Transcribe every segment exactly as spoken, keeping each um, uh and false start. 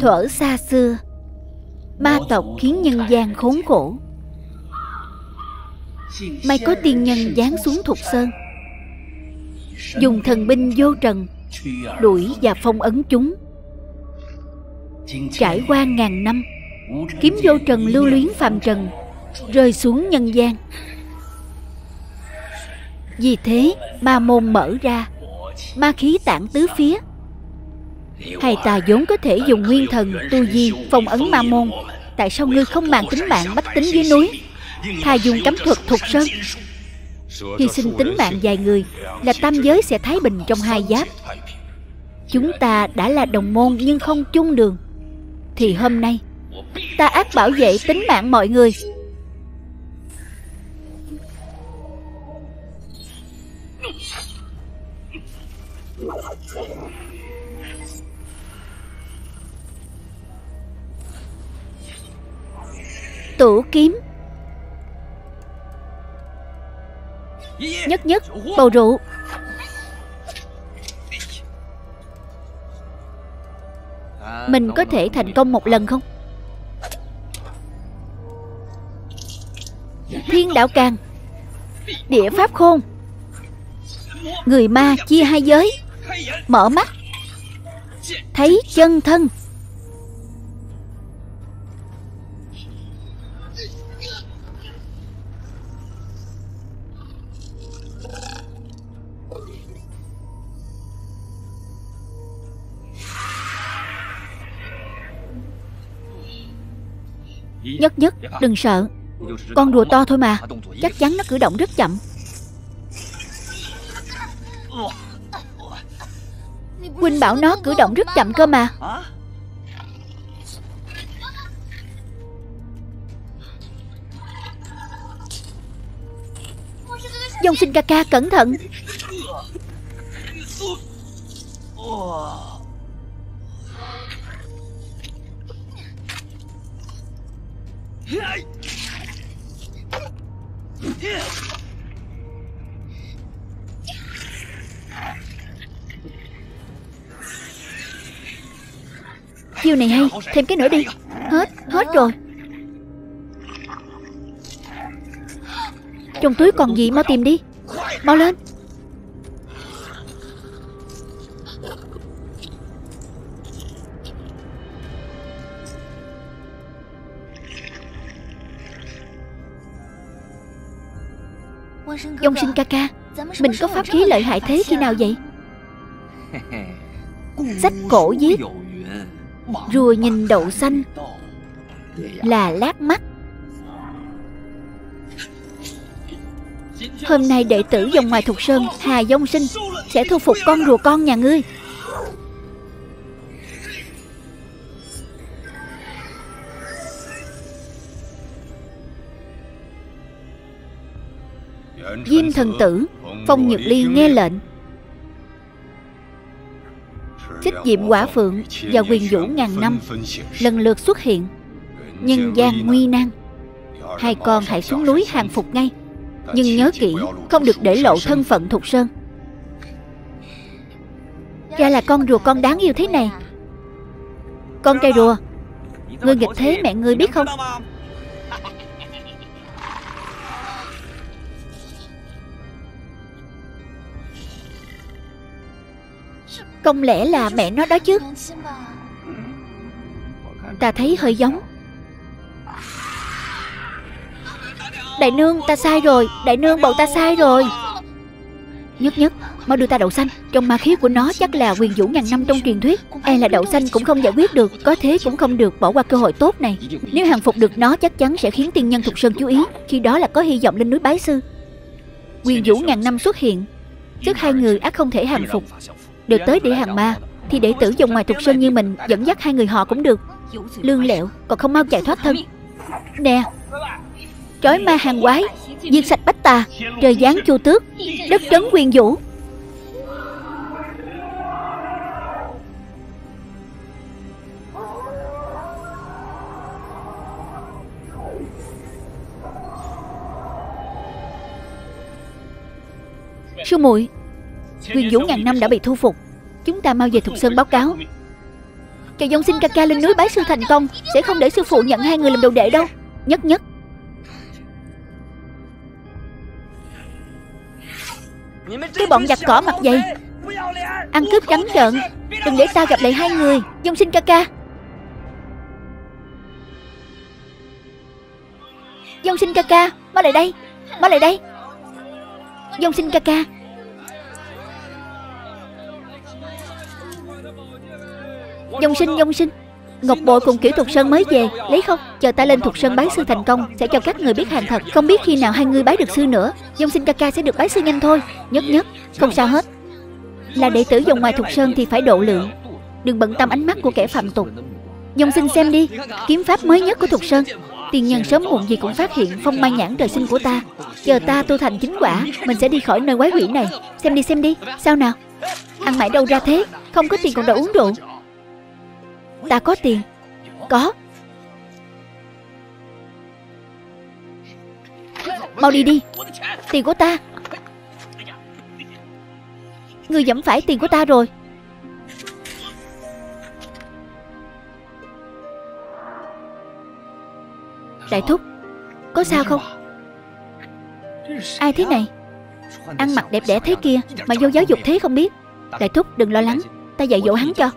Thuở xa xưa, ma tộc khiến nhân gian khốn khổ. May có tiên nhân giáng xuống Thục Sơn, dùng thần binh vô trần đuổi và phong ấn chúng. Trải qua ngàn năm, kiếm vô trần lưu luyến phàm trần, rơi xuống nhân gian. Vì thế ma môn mở ra, ma khí tản tứ phía. Thầy ta vốn có thể dùng nguyên thần tu di phong ấn ma môn, tại sao ngươi không màng tính mạng bách tính dưới núi, thà dùng cấm thuật Thục Sơn? Hy sinh tính mạng vài người là tam giới sẽ thái bình trong hai giáp. Chúng ta đã là đồng môn nhưng không chung đường, thì hôm nay ta ác bảo vệ tính mạng mọi người. Tửu kiếm. Nhất nhất, bầu rượu. Mình có thể thành công một lần không? Thiên đạo càng, địa pháp khôn. Người ma chia hai giới, mở mắt thấy chân thân. Nhất nhất, đừng sợ. Con rùa to thôi mà, chắc chắn nó cử động rất chậm. Huynh bảo nó cử động rất chậm cơ mà. Dông Sinh ca ca cẩn thận. Chiêu này hay, thêm cái nữa đi. Hết, hết rồi. Trong túi còn gì, mau tìm đi. Mau lên. Dông Sinh ca ca, mình có pháp khí lợi hại thế khi nào vậy? Sách cổ viết: rùa nhìn đậu xanh là lát mắt. Hôm nay đệ tử dòng ngoài Thục Sơn Hà Dông Sinh sẽ thu phục con rùa con nhà ngươi. Diêm thần tử, Phong Nhược Ly nghe lệnh. Xích Diệm Quả Phượng và Quyền Vũ ngàn năm lần lượt xuất hiện. Nhân gian nguy nan, hai con hãy xuống núi hàng phục ngay. Nhưng nhớ kỹ, không được để lộ thân phận Thục Sơn. Ra là con rùa con đáng yêu thế này. Con trai rùa, ngươi nghịch thế mẹ ngươi biết không? Không lẽ là mẹ nó đó chứ? Ta thấy hơi giống. Đại nương, ta sai rồi. Đại nương, bầu ta sai rồi. Nhất nhất, mau đưa ta đậu xanh. Trong ma khí của nó chắc là Quyền Vũ ngàn năm trong truyền thuyết. E là đậu xanh cũng không giải quyết được. Có thế cũng không được bỏ qua cơ hội tốt này. Nếu hàng phục được nó chắc chắn sẽ khiến tiên nhân Thục Sơn chú ý. Khi đó là có hy vọng lên núi bái sư. Quyền Vũ ngàn năm xuất hiện, trước hai người ác không thể hàng phục. Được tới địa hàng ma thì đệ tử dòng ngoài Thục Sơn như mình dẫn dắt hai người họ cũng được. Lương lẹo, còn không mau chạy thoát thân. Nè, trói ma hàng quái, diệt sạch bách tà, trời giáng Chu Tước, đất trấn Quyền Vũ. Sư muội, Quyền Vũ ngàn năm đã bị thu phục. Chúng ta mau về Thục Sơn báo cáo. Chàng Dung xin ca ca lên núi bái sư thành công, sẽ không để sư phụ nhận hai người làm đồ đệ đâu. Nhất nhất. Cái bọn giặt cỏ mặt dày, ăn cướp trắng trợn, đừng để ta gặp lại hai người. Dung xin ca ca. Dung xin ca ca, má lại đây, má lại đây. Dung xin ca ca. Dung sinh, Dung sinh. Ngọc bội cùng Kiểu Thục Sơn mới về, lấy không? Chờ ta lên Thục Sơn bái sư thành công, sẽ cho các người biết hàng thật. Không biết khi nào hai người bái được sư nữa. Dung sinh ca ca sẽ được bái sư nhanh thôi. Nhất nhất, không sao hết. Là đệ tử dòng ngoài Thục Sơn thì phải độ lượng, đừng bận tâm ánh mắt của kẻ phạm tục. Dung sinh xem đi, kiếm pháp mới nhất của Thục Sơn. Tiền nhân sớm muộn gì cũng phát hiện phong mai nhãn trời sinh của ta. Chờ ta tu thành chính quả, mình sẽ đi khỏi nơi quái quỷ này. Xem đi, xem đi. Sao nào? Ăn mãi đâu ra thế? Không có tiền còn đòi uống rượu. Ta có tiền. Có. Mau đi đi. Tiền của ta. Người dẫm phải tiền của ta rồi. Đại thúc, có sao không? Ai thế này? Ăn mặc đẹp đẽ thế kia mà vô giáo dục thế không biết. Đại thúc đừng lo lắng, ta dạy dỗ hắn cho.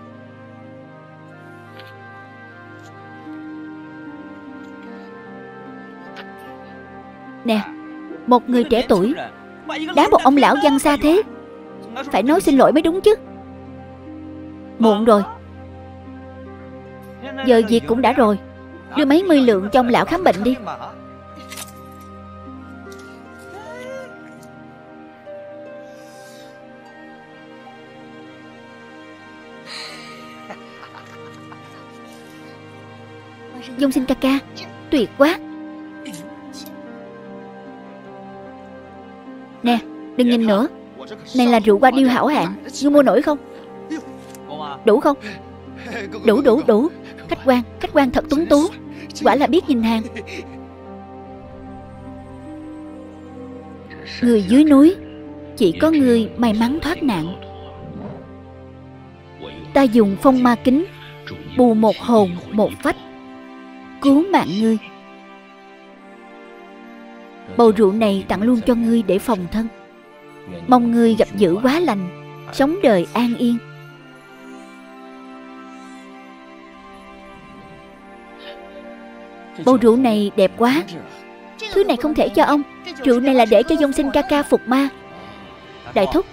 Nè, một người trẻ tuổi đá một ông lão văng xa thế, phải nói xin lỗi mới đúng chứ. Muộn rồi, giờ việc cũng đã rồi. Đưa mấy mươi lượng cho ông lão khám bệnh đi. Dung sinh ca ca, tuyệt quá. Nè, đừng nhìn nữa. Này là rượu hoa điêu hảo hạng, ngươi mua nổi không? Đủ không? Đủ đủ đủ. Khách quan, khách quan thật tuấn tú. Quả là biết nhìn hàng. Người dưới núi, chỉ có người may mắn thoát nạn. Ta dùng phong ma kính bù một hồn một phách, cứu mạng ngươi. Bầu rượu này tặng luôn cho ngươi để phòng thân. Mong ngươi gặp dữ quá lành, sống đời an yên. Bầu rượu này đẹp quá. Thứ này không thể cho ông. Rượu này là để cho Dung sinh ca ca phục ma. Đại thúc,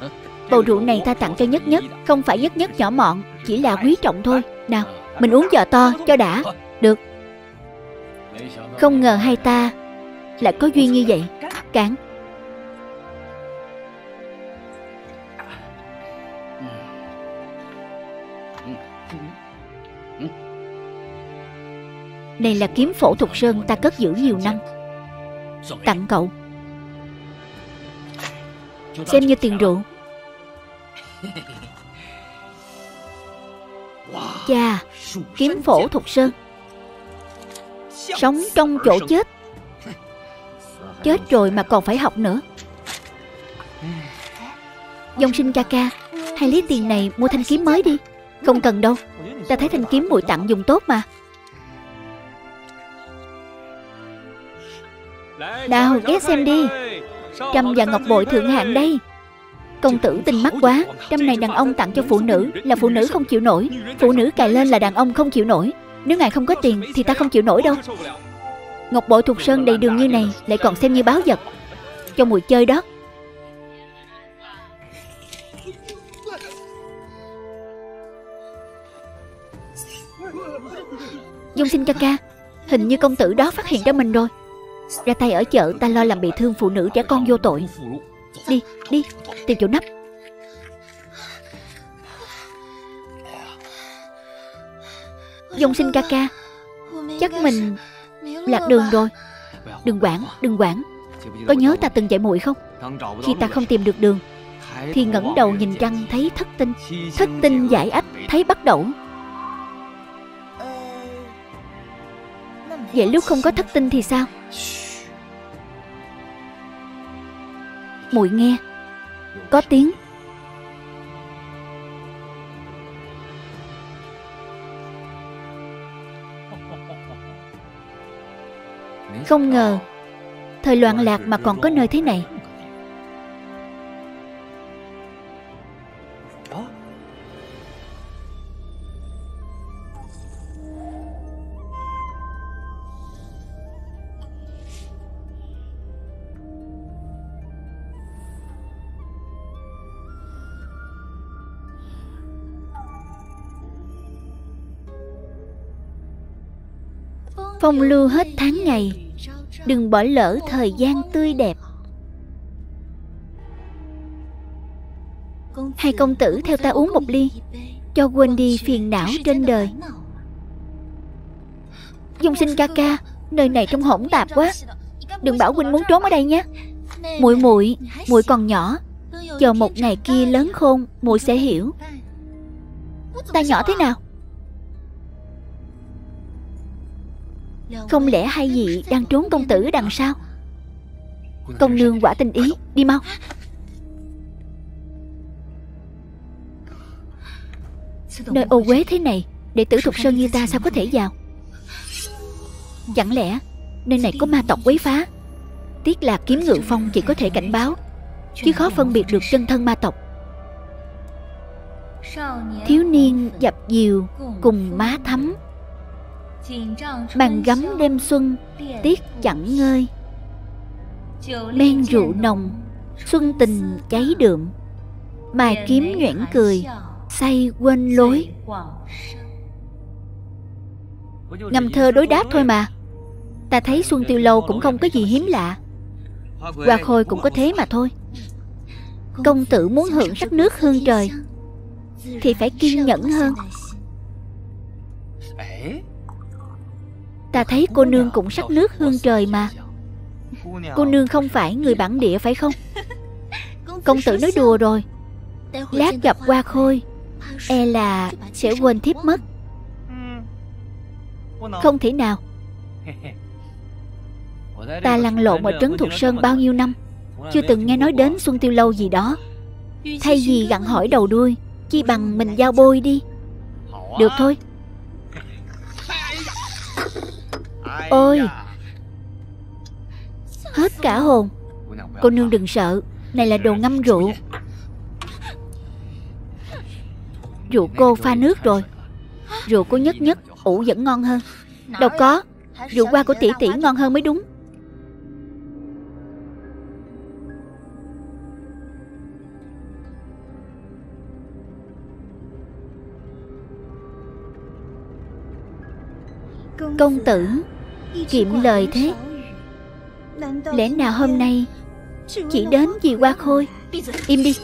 bầu rượu này ta tặng cho Nhất nhất. Không phải Nhất nhất nhỏ mọn, chỉ là quý trọng thôi. Nào, mình uống giò to cho đã. Được. Không ngờ hai ta lại có duyên như vậy. Cạn. Này là kiếm phổ Thục Sơn ta cất giữ nhiều năm, tặng cậu. Xem như tiền rượu. Chà, kiếm phổ Thục Sơn, sống trong chỗ chết. Chết rồi mà còn phải học nữa. Dung sinh ca ca, hay lấy tiền này mua thanh kiếm mới đi. Không cần đâu, ta thấy thanh kiếm muội tặng dùng tốt mà. Nào, ghét xem đi. Trâm và ngọc bội thượng hạng đây. Công tử tinh mắt quá. Trâm này đàn ông tặng cho phụ nữ, là phụ nữ không chịu nổi. Phụ nữ cài lên là đàn ông không chịu nổi. Nếu ngài không có tiền thì ta không chịu nổi đâu. Ngọc bội Thục Sơn đầy đường như này, lại còn xem như báo vật. Cho mùi chơi đó. Dung sinh ca ca, hình như công tử đó phát hiện ra mình rồi. Ra tay ở chợ, ta lo làm bị thương phụ nữ trẻ con vô tội. Đi, đi, tìm chỗ nấp. Dung sinh ca ca, chắc mình lạc đường rồi. Đừng quản, đừng quản. Có nhớ ta từng dạy muội không? Khi ta không tìm được đường thì ngẩng đầu nhìn trăng thấy thất tinh. Thất tinh giải ách thấy bắt đẩu. Vậy lúc không có thất tinh thì sao? Muội nghe có tiếng. Không ngờ thời loạn lạc mà còn có nơi thế này. Phong lưu hết tháng ngày, đừng bỏ lỡ thời gian tươi đẹp. Hai công tử theo ta uống một ly, cho quên đi phiền não trên đời. Dung Sinh ca ca, nơi này trông hỗn tạp quá, đừng bảo huynh muốn trốn ở đây nhé. Muội muội, muội còn nhỏ, chờ một ngày kia lớn khôn, muội sẽ hiểu. Ta nhỏ thế nào? Không lẽ hai vị đang trốn công tử đằng sau? Công nương quả tình ý, đi mau. Nơi ô uế thế này, đệ tử Thục Sơn như ta sao có thể vào? Chẳng lẽ nơi này có ma tộc quấy phá? Tiếc là Kiếm Ngự Phong chỉ có thể cảnh báo, chứ khó phân biệt được chân thân ma tộc. Thiếu niên dập dìu cùng má thắm, bàn gấm đêm xuân tiếc chẳng ngơi. Men rượu nồng xuân tình cháy đượm, mài kiếm nhoẻn cười say quên lối. Ngâm thơ đối đáp thôi mà. Ta thấy Xuân Tiêu Lâu cũng không có gì hiếm lạ, Hoa Khôi cũng có thế mà thôi. Công tử muốn hưởng sắc nước hương trời thì phải kiên nhẫn hơn. Ta thấy cô nương cũng sắc nước hương trời mà. Cô nương không phải người bản địa phải không? Công tử nói đùa rồi. Lát gặp Hoa Khôi e là sẽ quên thiếp mất. Không thể nào. Ta lăn lộn ở trấn Thục Sơn bao nhiêu năm, chưa từng nghe nói đến Xuân Tiêu Lâu gì đó. Thay vì gặn hỏi đầu đuôi, chi bằng mình giao bôi đi. Được thôi. Ôi, hết cả hồn. Cô nương đừng sợ, này là đồ ngâm rượu. Rượu cô pha nước rồi. Rượu của Nhất Nhất, ủ vẫn ngon hơn. Đâu có, rượu hoa của tỷ tỷ ngon hơn mới đúng. Công tử kiệm lời thế, lẽ nào hôm nay chỉ đến vì Hoa Khôi? Im đi.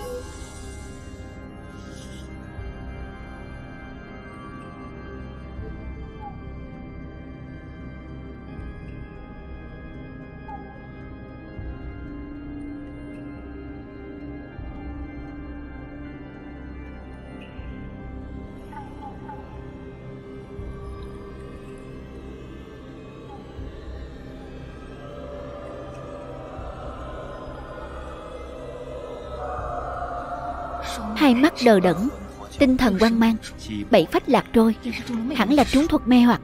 Hai mắt đờ đẫn, tinh thần hoang mang, bảy phách lạc trôi, hẳn là trúng thuật mê hoặc.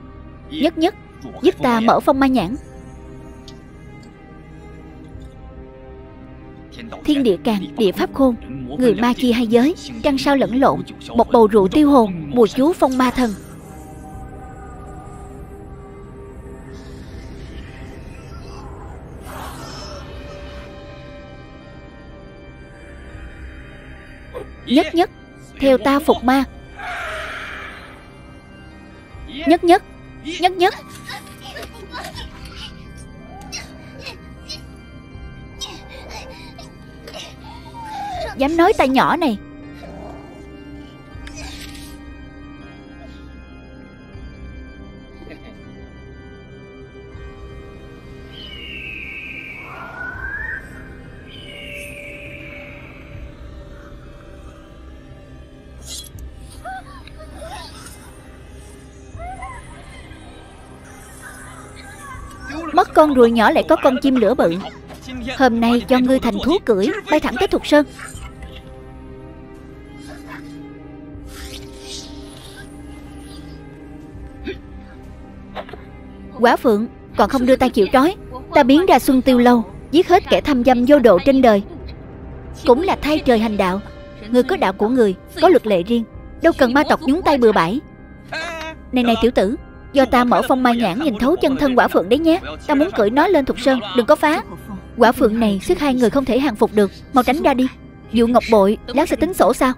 Nhất Nhất, giúp ta mở phong ma nhãn. Thiên địa càng, địa pháp khôn, người ma chia hai giới, trăng sao lẫn lộn, một bầu rượu tiêu hồn, bùa chú phong ma thần. Nhất Nhất, theo ta phục ma. Nhất Nhất, Nhất Nhất. Dám nói ta nhỏ này. Mất con ruồi nhỏ lại có con chim lửa bự. Hôm nay cho ngươi thành thú cưỡi, bay thẳng tới Thục Sơn. Quả Phượng, còn không đưa tay chịu trói, ta biến ra Xuân Tiêu Lâu, giết hết kẻ tham dâm vô độ trên đời. Cũng là thay trời hành đạo. Người có đạo của người, có luật lệ riêng, đâu cần ma tộc nhúng tay bừa bãi. Này này tiểu tử, do ta mở phong mai nhãn nhìn thấu chân thân quả phượng đấy nhé. Ta muốn cưỡi nó lên Thục Sơn, đừng có phá. Quả phượng này sức hai người không thể hàng phục được, mau tránh ra đi. Dụ ngọc bội, lát sẽ tính sổ sao?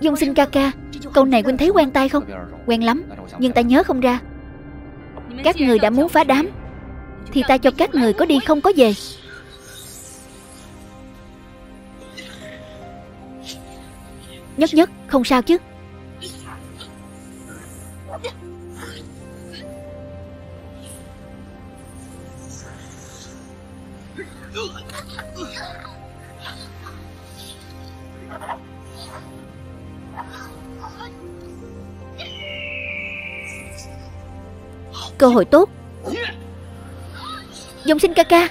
Dung Sinh ca ca, câu này huynh thấy quen tay không? Quen lắm, nhưng ta nhớ không ra. Các người đã muốn phá đám thì ta cho các người có đi không có về. Nhất nhất, không sao chứ? Cơ hội tốt. Dung Sinh ca ca,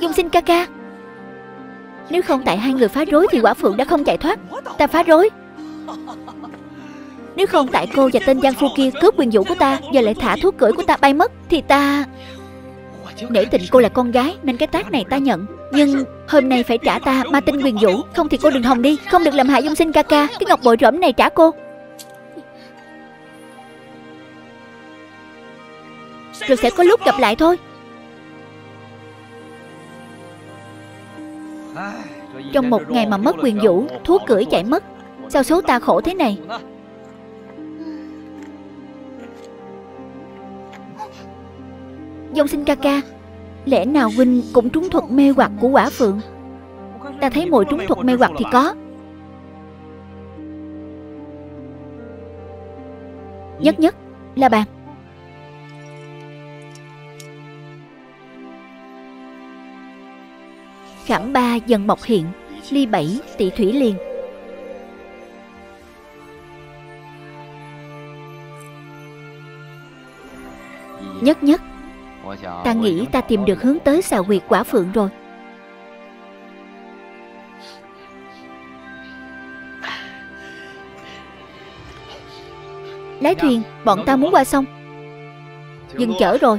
Dung Sinh ca ca, nếu không tại hai người phá rối thì quả phượng đã không chạy thoát. Ta phá rối. Nếu không tại cô và tên giang phu kia cướp quyền vũ của ta, giờ lại thả thuốc cưỡi của ta bay mất, thì ta... Nể tình cô là con gái nên cái tác này ta nhận, nhưng hôm nay phải trả ta ma tinh quyền vũ. Không thì cô đừng hòng đi, không được làm hại Dung Sinh ca ca. Cái ngọc bội rỗm này trả cô. Rồi sẽ có lúc gặp lại thôi. Trong một ngày mà mất quyền vũ, thuốc cưỡi chạy mất, sao số ta khổ thế này? Dung Sinh ca ca, lẽ nào huynh cũng trúng thuật mê hoặc của quả phượng? Ta thấy mỗi trúng thuật mê hoặc thì có. Nhất nhất, là bạn. Khảm ba dần mọc hiện, ly bảy tỷ thủy liền. Nhất nhất, ta nghĩ ta tìm được hướng tới xào huyệt quả phượng rồi. Lái thuyền, bọn ta muốn qua sông. Dừng chở rồi.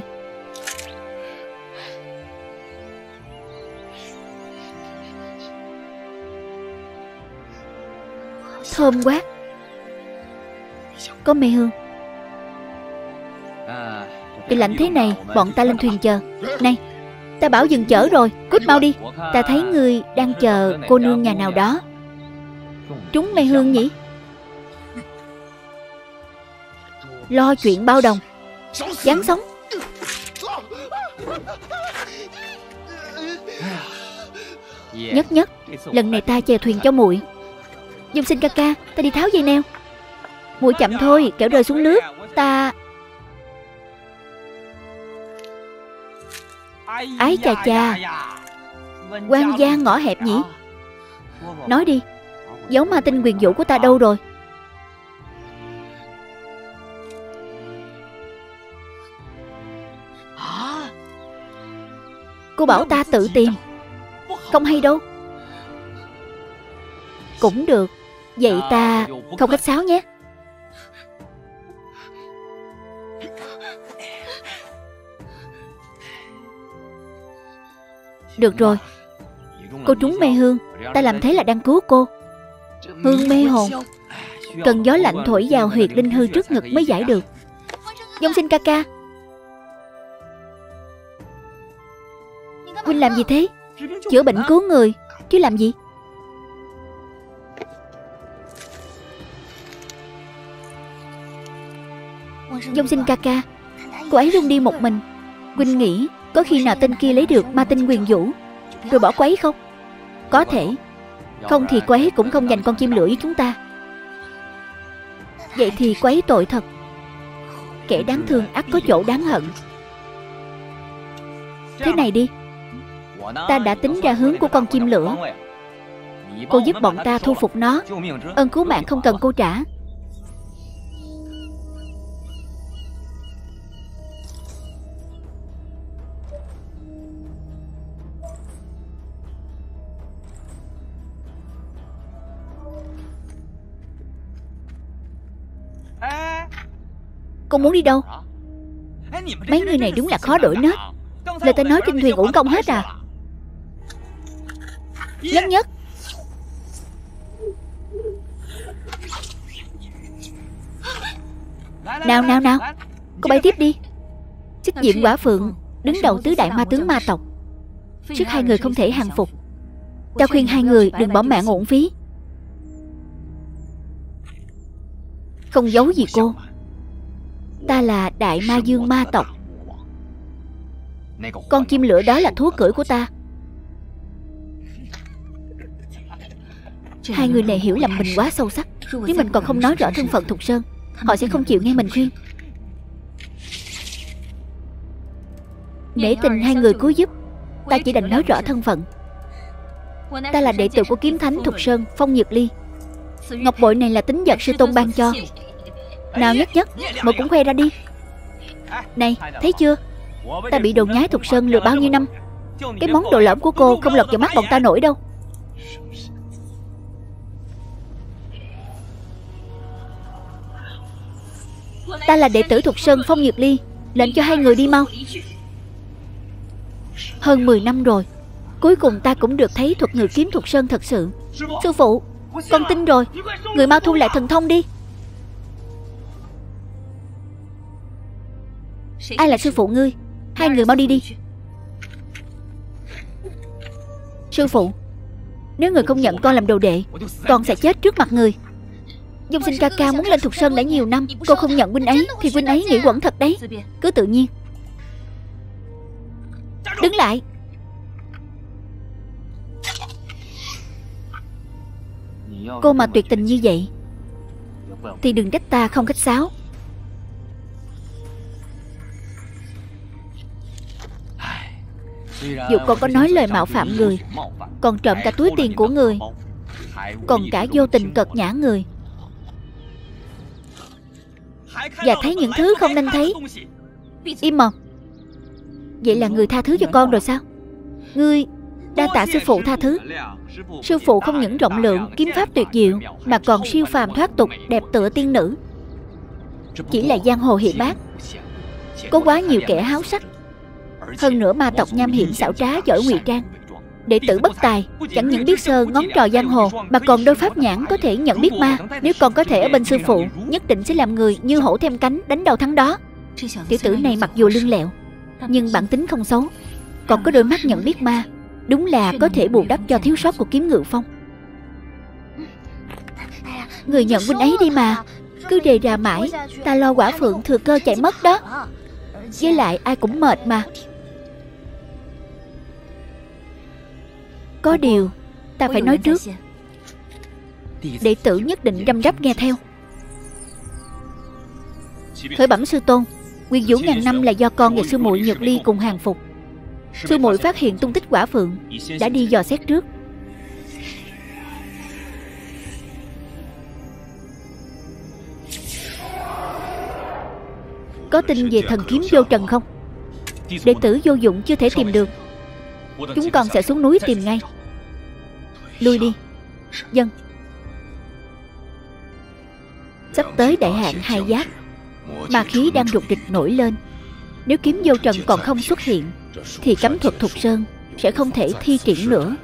Thơm quá. Có mê hương. Trời lạnh thế này, bọn ta lên thuyền chờ. Này, ta bảo dừng chở rồi, cút mau đi. Ta thấy ngươi đang chờ cô nương nhà nào đó. Trúng mê hương nhỉ? Lo chuyện bao đồng. Dáng sống. Nhất nhất, lần này ta chèo thuyền cho muội. Dung Sinh ca ca, ta đi tháo dây neo. Muội chậm thôi, kẻo rơi xuống nước. Ta... Ái chà chà, quan gia ngõ hẹp nhỉ. Nói đi, dấu ma tinh quyền vũ của ta đâu rồi? Cô bảo ta tự tìm, không hay đâu. Cũng được, vậy ta không khách sáo nhé. Được rồi, cô trúng mê hương, ta làm thế là đang cứu cô. Hương mê hồn, cần gió lạnh thổi vào huyệt linh hư trước ngực mới giải được. Dung Sinh ca ca, huynh làm gì thế? Chữa bệnh cứu người chứ làm gì? Dung Sinh ca ca, cô ấy rung đi một mình. Huynh nghĩ Có khi nào tên kia lấy được ma tinh nguyền vũ rồi bỏ quấy không? Có thể. Không thì quấy cũng không giành con chim lưỡi với chúng ta. Vậy thì quấy tội thật. Kẻ đáng thương ắt có chỗ đáng hận. Thế này đi, ta đã tính ra hướng của con chim lửa. Cô giúp bọn ta thu phục nó, ơn cứu mạng không cần cô trả. Cô muốn đi đâu? Mấy người này đúng là khó đổi nết. Lời ta nói trên thuyền uổng công hết à? Nhất nhất Nào nào nào Cô bay tiếp đi. Xích Diệm Quả Phượng đứng đầu tứ đại ma tướng ma tộc. Trước hai người không thể hàng phục. Ta khuyên hai người đừng bỏ mạng uổng phí. Không giấu gì cô, ta là đại ma dương ma tộc. Con chim lửa đó là thú cưỡi của ta. Hai người này hiểu lầm mình quá sâu sắc. Nếu mình còn không nói rõ thân phận Thục Sơn, họ sẽ không chịu nghe mình khuyên. Để tình hai người cứu giúp, ta chỉ đành nói rõ thân phận. Ta là đệ tử của kiếm thánh Thục Sơn Phong Nhiệt Ly. Ngọc bội này là tín vật sư tôn ban cho. Nào Nhất Nhất, mày cũng khoe ra đi. Này, thấy chưa, ta bị đồn nhái Thục Sơn lừa bao nhiêu năm. Cái món đồ lõm của cô không lọt vào mắt bọn ta nổi đâu. Ta là đệ tử Thục Sơn Phong Nhiệt Ly. Lệnh cho hai người đi mau. Hơn mười năm rồi, cuối cùng ta cũng được thấy thuật ngự kiếm Thục Sơn thật sự. Sư phụ, con tin rồi. Người mau thu lại thần thông đi. Ai là sư phụ ngươi? Hai người mau đi đi. Sư phụ, nếu người không nhận con làm đồ đệ, con sẽ chết trước mặt người. Dung Sinh ca ca muốn lên Thục Sơn đã nhiều năm, cô không nhận huynh ấy thì huynh ấy nghĩ quẩn thật đấy. Cứ tự nhiên. Đứng lại. Cô mà tuyệt tình như vậy thì đừng trách ta không khách sáo. Dù con có nói lời mạo phạm người, còn trộm cả túi tiền của người, còn cả vô tình cợt nhã người, và thấy những thứ không nên thấy. Im mồm. Vậy là người tha thứ cho con rồi sao? Ngươi đa tạ sư phụ tha thứ. Sư phụ không những rộng lượng, kiếm pháp tuyệt diệu, mà còn siêu phàm thoát tục, đẹp tựa tiên nữ. Chỉ là giang hồ hiệp bác, có quá nhiều kẻ háo sắc. Hơn nữa ma tộc nham hiểm xảo trá, giỏi ngụy trang. Đệ tử bất tài chẳng những biết sơ ngón trò giang hồ, mà còn đôi pháp nhãn có thể nhận biết ma. Nếu còn có thể ở bên sư phụ, nhất định sẽ làm người như hổ thêm cánh, đánh đầu thắng đó. Tiểu tử này mặc dù lương lẹo, nhưng bản tính không xấu, còn có đôi mắt nhận biết ma. Đúng là có thể bù đắp cho thiếu sót của kiếm ngự phong. Người nhận huynh ấy đi mà. Cứ đề ra mãi, ta lo Quả Phượng thừa cơ chạy mất đó. Với lại ai cũng mệt mà. Có điều ta phải nói trước, đệ tử nhất định răm rắp nghe theo. Khởi bẩm sư tôn, nguyên vũ ngàn năm là do con và sư muội Nhược Ly cùng hàng phục. Sư muội phát hiện tung tích Quả Phượng, đã đi dò xét trước. Có tin về thần kiếm vô trần không? Đệ tử vô dụng chưa thể tìm được. Chúng con sẽ xuống núi tìm ngay. Lui đi. Dân. Sắp tới đại hạn hai giáp, ma khí đang rục rịch nổi lên. Nếu kiếm vô trần còn không xuất hiện thì cấm thuật Thục Sơn sẽ không thể thi triển nữa.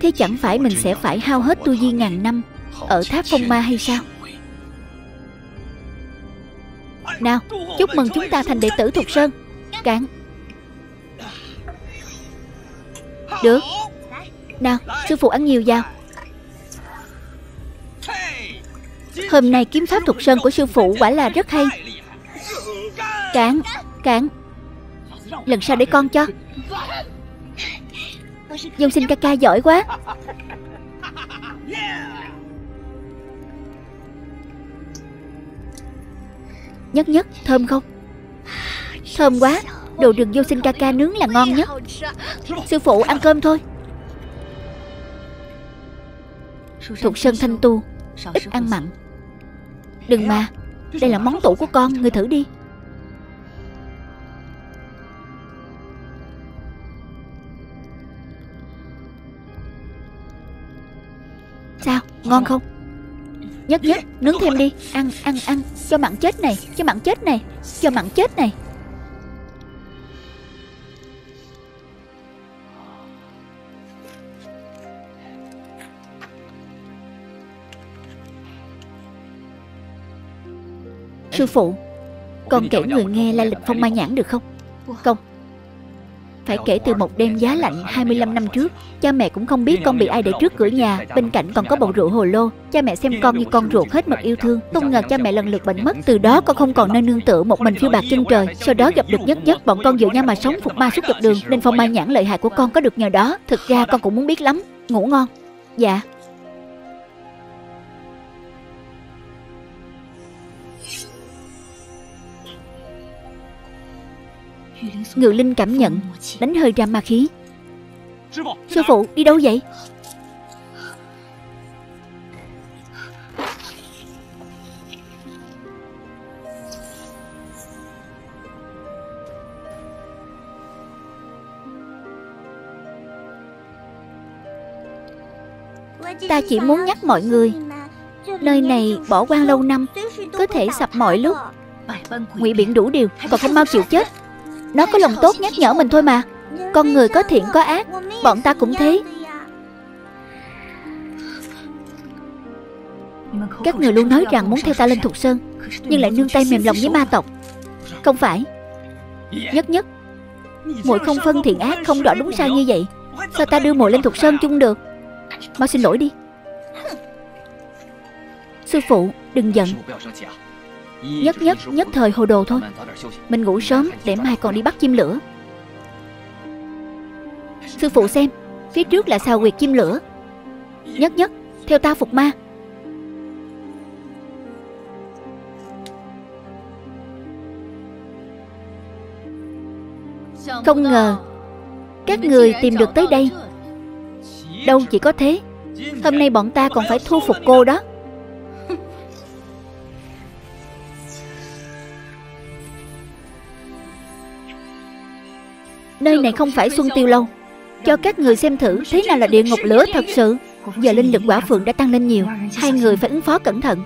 Thế chẳng phải mình sẽ phải hao hết tu vi ngàn năm ở tháp phong ma hay sao? Nào, chúc mừng chúng ta thành đệ tử Thục Sơn. Cạn. Được. Nào, sư phụ ăn nhiều vào. Hôm nay kiếm pháp Thục Sơn của sư phụ quả là rất hay. Cạn, cạn. Lần sau để con cho. Dung Sinh ca ca giỏi quá. Nhất nhất, thơm không? Thơm quá. Đồ rừng Dung Sinh ca ca nướng là ngon nhất. Sư phụ ăn cơm thôi. Thục Sơn Thanh Tu ít ăn mặn. Đừng mà, đây là món tủ của con, ngươi thử đi. Sao, ngon không? Nhất nhất, nướng thêm đi. Ăn, ăn, ăn, cho mặn chết này, cho mặn chết này, cho mặn chết này. Sư phụ, con kể người nghe lai lịch Phong Ma Nhãn được không? Không. Phải kể từ một đêm giá lạnh hai mươi lăm năm trước. Cha mẹ cũng không biết con bị ai để trước cửa nhà. Bên cạnh còn có bầu rượu hồ lô. Cha mẹ xem con như con ruột hết mực yêu thương. Không ngờ cha mẹ lần lượt bệnh mất. Từ đó con không còn nơi nương tựa, một mình phiêu bạt trên trời. Sau đó gặp được Nhất Nhất, bọn con dựa nhau mà sống, phục ma suốt dọc đường. Nên Phong Ma Nhãn lợi hại của con có được nhờ đó. Thực ra con cũng muốn biết lắm. Ngủ ngon. Dạ. Ngự Linh cảm nhận đánh hơi ra ma khí. Sư phụ đi đâu vậy? Ta chỉ muốn nhắc mọi người, nơi này bỏ quan lâu năm, có thể sập mọi lúc. Ngụy Biện đủ điều, còn không mau chịu chết. Nó có lòng tốt nhắc nhở mình thôi mà. Con người có thiện có ác, bọn ta cũng thế. Các người luôn nói rằng muốn theo ta lên Thục Sơn, nhưng lại nương tay mềm lòng với ma tộc. Không phải. Nhất nhất, muội không phân thiện ác, không rõ đúng sai như vậy. Sao ta đưa muội lên Thục Sơn chung được? Mau xin lỗi đi. Sư phụ đừng giận. Nhất nhất, nhất thời hồ đồ thôi. Mình ngủ sớm để mai còn đi bắt chim lửa. Sư phụ xem, phía trước là xào huyệt chim lửa. Nhất nhất, theo ta phục ma. Không ngờ các người tìm được tới đây. Đâu chỉ có thế, hôm nay bọn ta còn phải thu phục cô đó. Nơi này không phải Xuân Tiêu Lâu. Cho các người xem thử thế nào là địa ngục lửa thật sự. Giờ linh lực quả phượng đã tăng lên nhiều. Hai người phải ứng phó cẩn thận.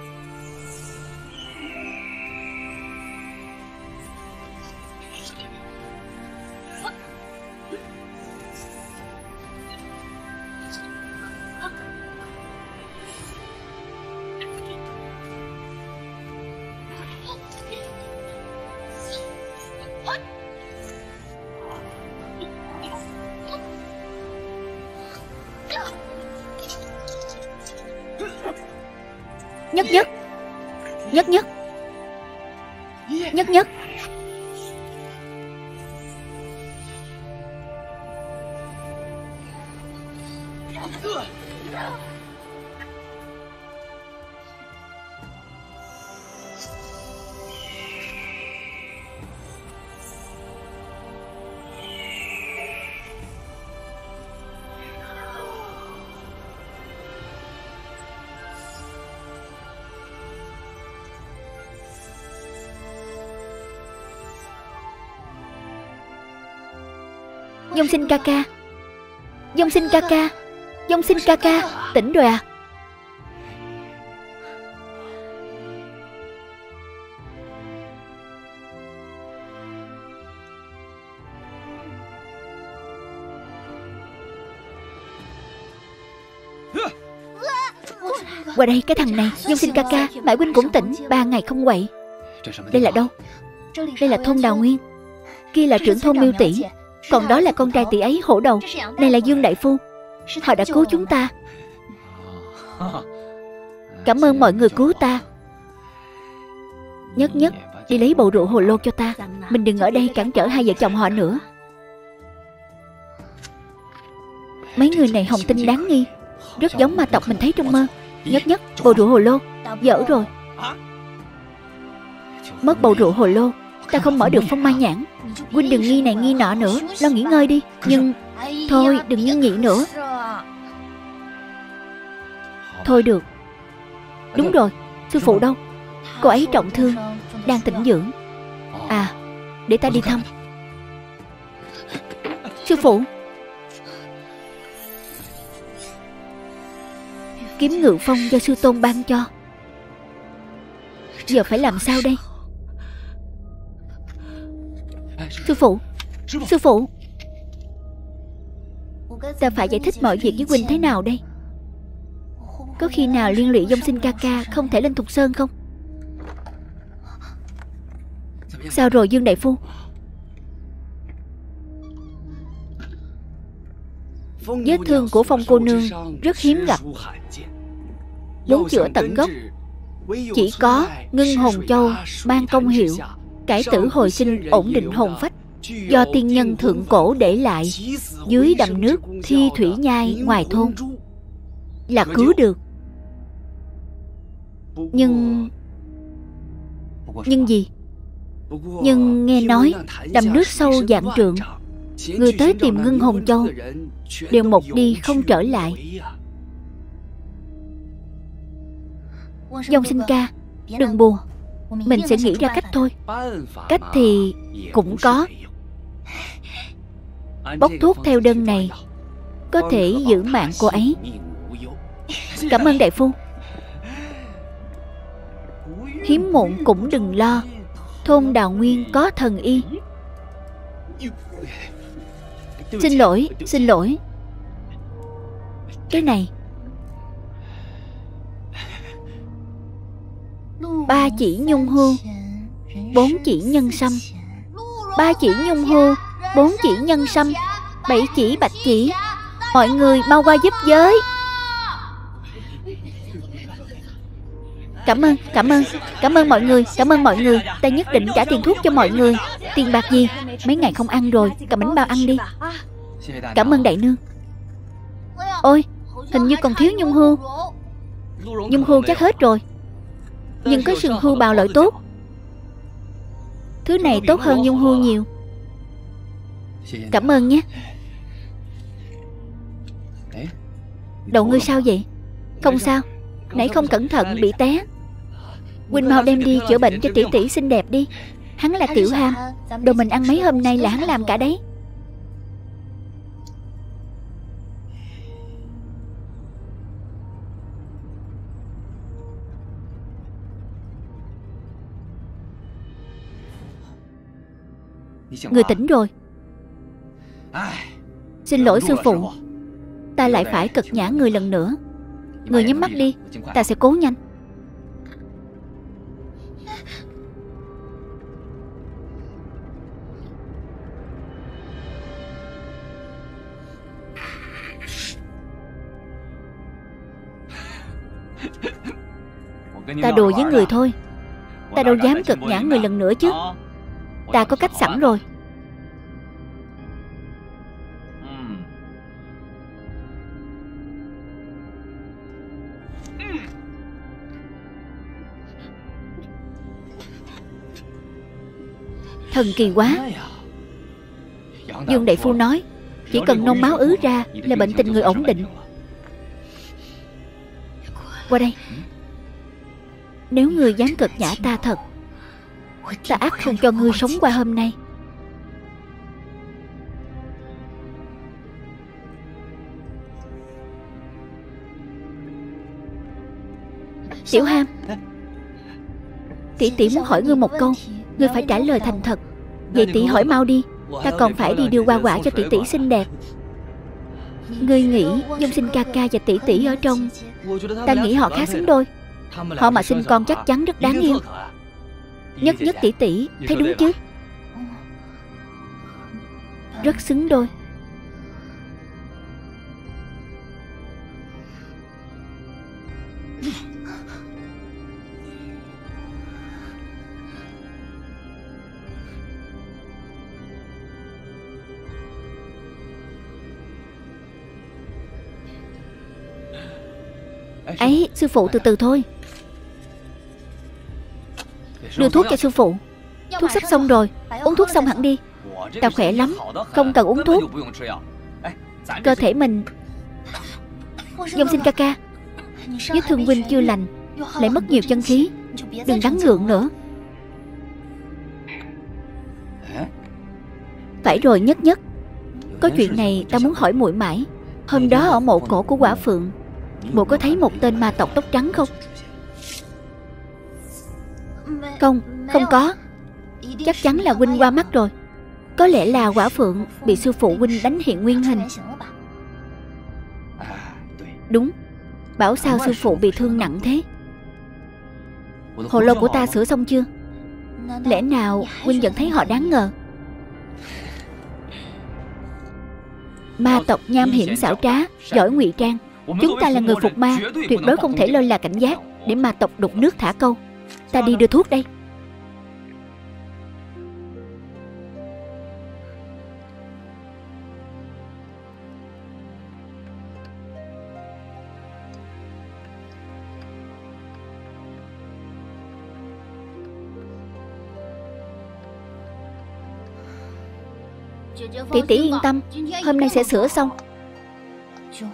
Dung Sinh ca ca, Dung Sinh ca ca, Dung Sinh ca ca, tỉnh rồi à? Qua đây cái thằng này. Dung Sinh ca ca, Mãi huynh cũng tỉnh, ba ngày không quậy. Đây là đâu? Đây là thôn Đào Nguyên. Kia là trưởng thôn Miêu Tỷ. Còn đó là con trai tỷ ấy Hổ Đầu. Này là Dương đại phu. Họ đã cứu chúng ta. Cảm ơn mọi người cứu ta. Nhất nhất, đi lấy bầu rượu hồ lô cho ta. Mình đừng ở đây cản trở hai vợ chồng họ nữa. Mấy người này hồng tinh đáng nghi, rất giống ma tộc mình thấy trong mơ. Nhất nhất, bầu rượu hồ lô. Dở rồi. Mất bầu rượu hồ lô, ta không mở được phong ma nhãn. Huynh đừng nghi này nghi nọ nữa, lo nghỉ ngơi đi. Nhưng... thôi đừng như nhị nữa. Thôi được. Đúng rồi, sư phụ đâu? Cô ấy trọng thương, đang tĩnh dưỡng. À, để ta đi thăm. Sư phụ. Kiếm ngự phong do sư tôn ban cho. Giờ phải làm sao đây? Sư phụ, sư phụ, ta phải giải thích mọi việc với huynh thế nào đây? Có khi nào liên lụy Dông Sinh ca ca không thể lên Thục Sơn không? Sao rồi Dương đại phu? Vết thương của Phong cô nương rất hiếm gặp, muốn chữa tận gốc chỉ có Ngưng Hồn Châu ban công hiệu cải tử hồi sinh ổn định hồn phách, do tiên nhân thượng cổ để lại dưới đầm nước Thi Thủy Nhai ngoài thôn, là cứu được. Nhưng... nhưng gì? Nhưng nghe nói đầm nước sâu vạn trượng, người tới tìm Ngưng Hồn Châu đều một đi không trở lại. Dông Sinh ca, đừng buồn, mình sẽ nghĩ ra cách thôi. Cách thì cũng có. Bốc thuốc theo đơn này có thể giữ mạng cô ấy. Cảm ơn đại phu. Hiếm muộn cũng đừng lo, thôn Đào Nguyên có thần y. Xin lỗi, xin lỗi. Cái này, ba chỉ nhung hương, bốn chỉ nhân sâm. Ba chỉ nhung hương, bốn chỉ nhân sâm, bảy chỉ bạch chỉ. Mọi người mau qua giúp giới. Cảm ơn, cảm ơn, cảm ơn mọi người, cảm ơn mọi người. Ta nhất định trả tiền thuốc cho mọi người. Tiền bạc gì? Mấy ngày không ăn rồi, cầm bánh bao ăn đi. Cảm ơn đại nương. Ôi, hình như còn thiếu nhung hương. Nhung hương chắc hết rồi, nhưng có sừng hưu bào lợi tốt. Thứ này tốt hơn nhung hưu nhiều. Cảm ơn nhé. Đầu ngươi sao vậy? Không sao, nãy không cẩn thận bị té. Huynh mau đem đi chữa bệnh cho tỷ tỷ xinh đẹp đi. Hắn là tiểu ham, đồ mình ăn mấy hôm nay là hắn làm cả đấy. Người tỉnh rồi. Xin lỗi sư phụ, ta lại phải cật nhã người lần nữa. Người nhắm mắt đi, ta sẽ cố nhanh. Ta đùa với người thôi, ta đâu dám cật nhã người lần nữa chứ. Ta có cách sẵn rồi. Thần kỳ quá. Dương đại phu nói chỉ cần nôn máu ứ ra là bệnh tình người ổn định. Qua đây. Nếu người dám cợt nhã ta thật, ta ắt không cho ngươi sống qua hôm nay. Tiểu Ham, tỷ tỷ muốn hỏi ngươi một câu, ngươi phải trả lời thành thật. Vậy tỷ hỏi mau đi, ta còn phải đi đưa hoa quả cho tỷ tỷ xinh đẹp. Ngươi nghĩ Dông Sinh ca ca và tỷ tỷ ở trong? Ta nghĩ họ khá xứng đôi. Họ mà sinh con chắc chắn rất đáng yêu. Nhất nhất tỷ tỷ thấy đúng chứ? Rất xứng đôi. Ấy, sư phụ từ từ thôi. Đưa thuốc cho sư phụ. Thuốc sắp xong rồi, uống thuốc xong hẳn đi. Ta khỏe lắm, không cần uống thuốc. Cơ thể mình... Dòng sinh ca ca, vết thương huynh chưa lành, lại mất nhiều chân khí, đừng gắng gượng nữa. Phải rồi, nhất nhất. Có chuyện này ta muốn hỏi muội mãi. Hôm đó ở mộ cổ của quả phượng, muội có thấy một tên ma tộc tóc trắng không? Không, không có. Chắc chắn là huynh qua mắt rồi. Có lẽ là quả phượng bị sư phụ huynh đánh hiện nguyên hình. Đúng. Bảo sao sư phụ bị thương nặng thế? Hồ lô của ta sửa xong chưa? Lẽ nào huynh vẫn thấy họ đáng ngờ? Ma tộc nham hiểm xảo trá, giỏi ngụy trang. Chúng ta là người phục ma, tuyệt đối không thể lơ là cảnh giác để ma tộc đục nước thả câu. Ta đi đưa thuốc đây. Tỷ tỷ yên tâm, hôm nay sẽ sửa xong.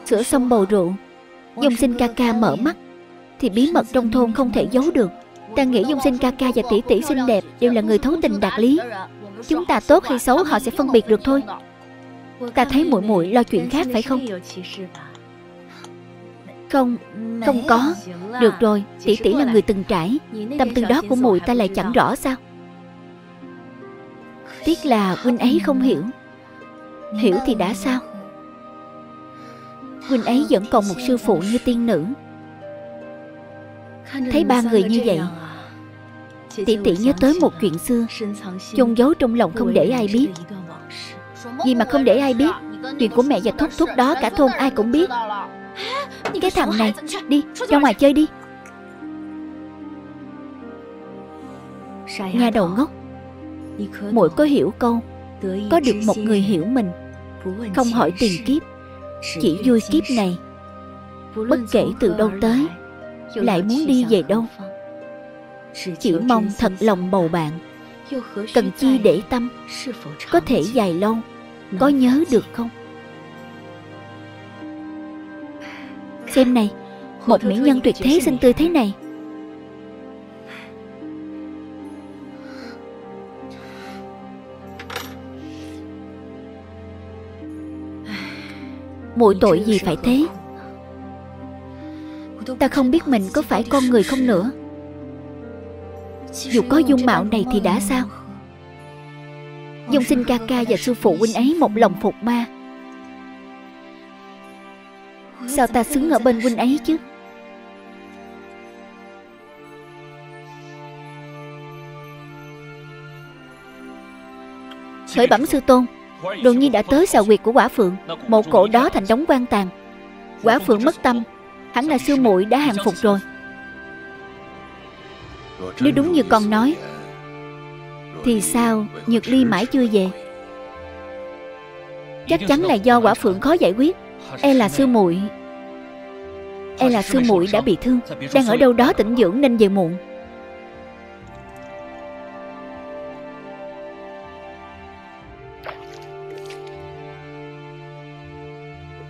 Sửa xong bầu rượu, Dung Sinh ca ca mở mắt thì bí mật trong thôn không thể giấu được. Ta nghĩ Dung Sinh ca ca và tỷ tỷ xinh đẹp đều là người thấu tình đạt lý. Chúng ta tốt hay xấu họ sẽ phân biệt được thôi. Ta thấy muội muội lo chuyện khác phải không? Không, không có. Được rồi, tỷ tỷ là người từng trải, tâm tư đó của muội ta lại chẳng rõ sao? Tiếc là huynh ấy không hiểu. Hiểu thì đã sao? Huynh ấy vẫn còn một sư phụ như tiên nữ. Thấy ba người như vậy, tỷ tỷ nhớ tới một chuyện xưa, chôn giấu trong lòng không để ai biết. Vì mà không để ai biết? Chuyện của mẹ và thúc thúc đó cả thôn ai cũng biết. Cái thằng này, đi, ra ngoài chơi đi. Nhà đầu ngốc, muội có hiểu câu có được một người hiểu mình, không hỏi tiền kiếp, chỉ vui kiếp này, bất kể từ đâu tới, lại muốn đi về đâu. Chỉ mong thật lòng bầu bạn, cần chi để tâm, có thể dài lâu, có nhớ được không? Xem này, một mỹ nhân tuyệt thế xinh tươi thế này, muội tội gì phải thế? Ta không biết mình có phải con người không nữa. Dù có dung mạo này thì đã sao? Dung Sinh ca ca và sư phụ huynh ấy một lòng phục ma, sao ta xứng ở bên huynh ấy chứ? Khởi bẩm sư tôn, Đồn Nhi đã tới xào quyệt của quả phượng. Mộ cổ đó thành đống quan tàn, quả phượng mất tâm, hẳn là sư muội đã hàng phục rồi. Nếu đúng như con nói thì sao Nhược Ly mãi chưa về? Chắc chắn là do quả phượng khó giải quyết. E là sư muội E là sư muội đã bị thương, đang ở đâu đó tĩnh dưỡng nên về muộn.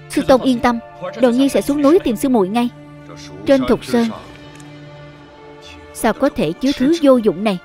Sư tôn yên tâm, Đồn Nhi sẽ xuống núi tìm sư muội ngay. Trên Thục Sơn sao có thể chứa thứ vô dụng này?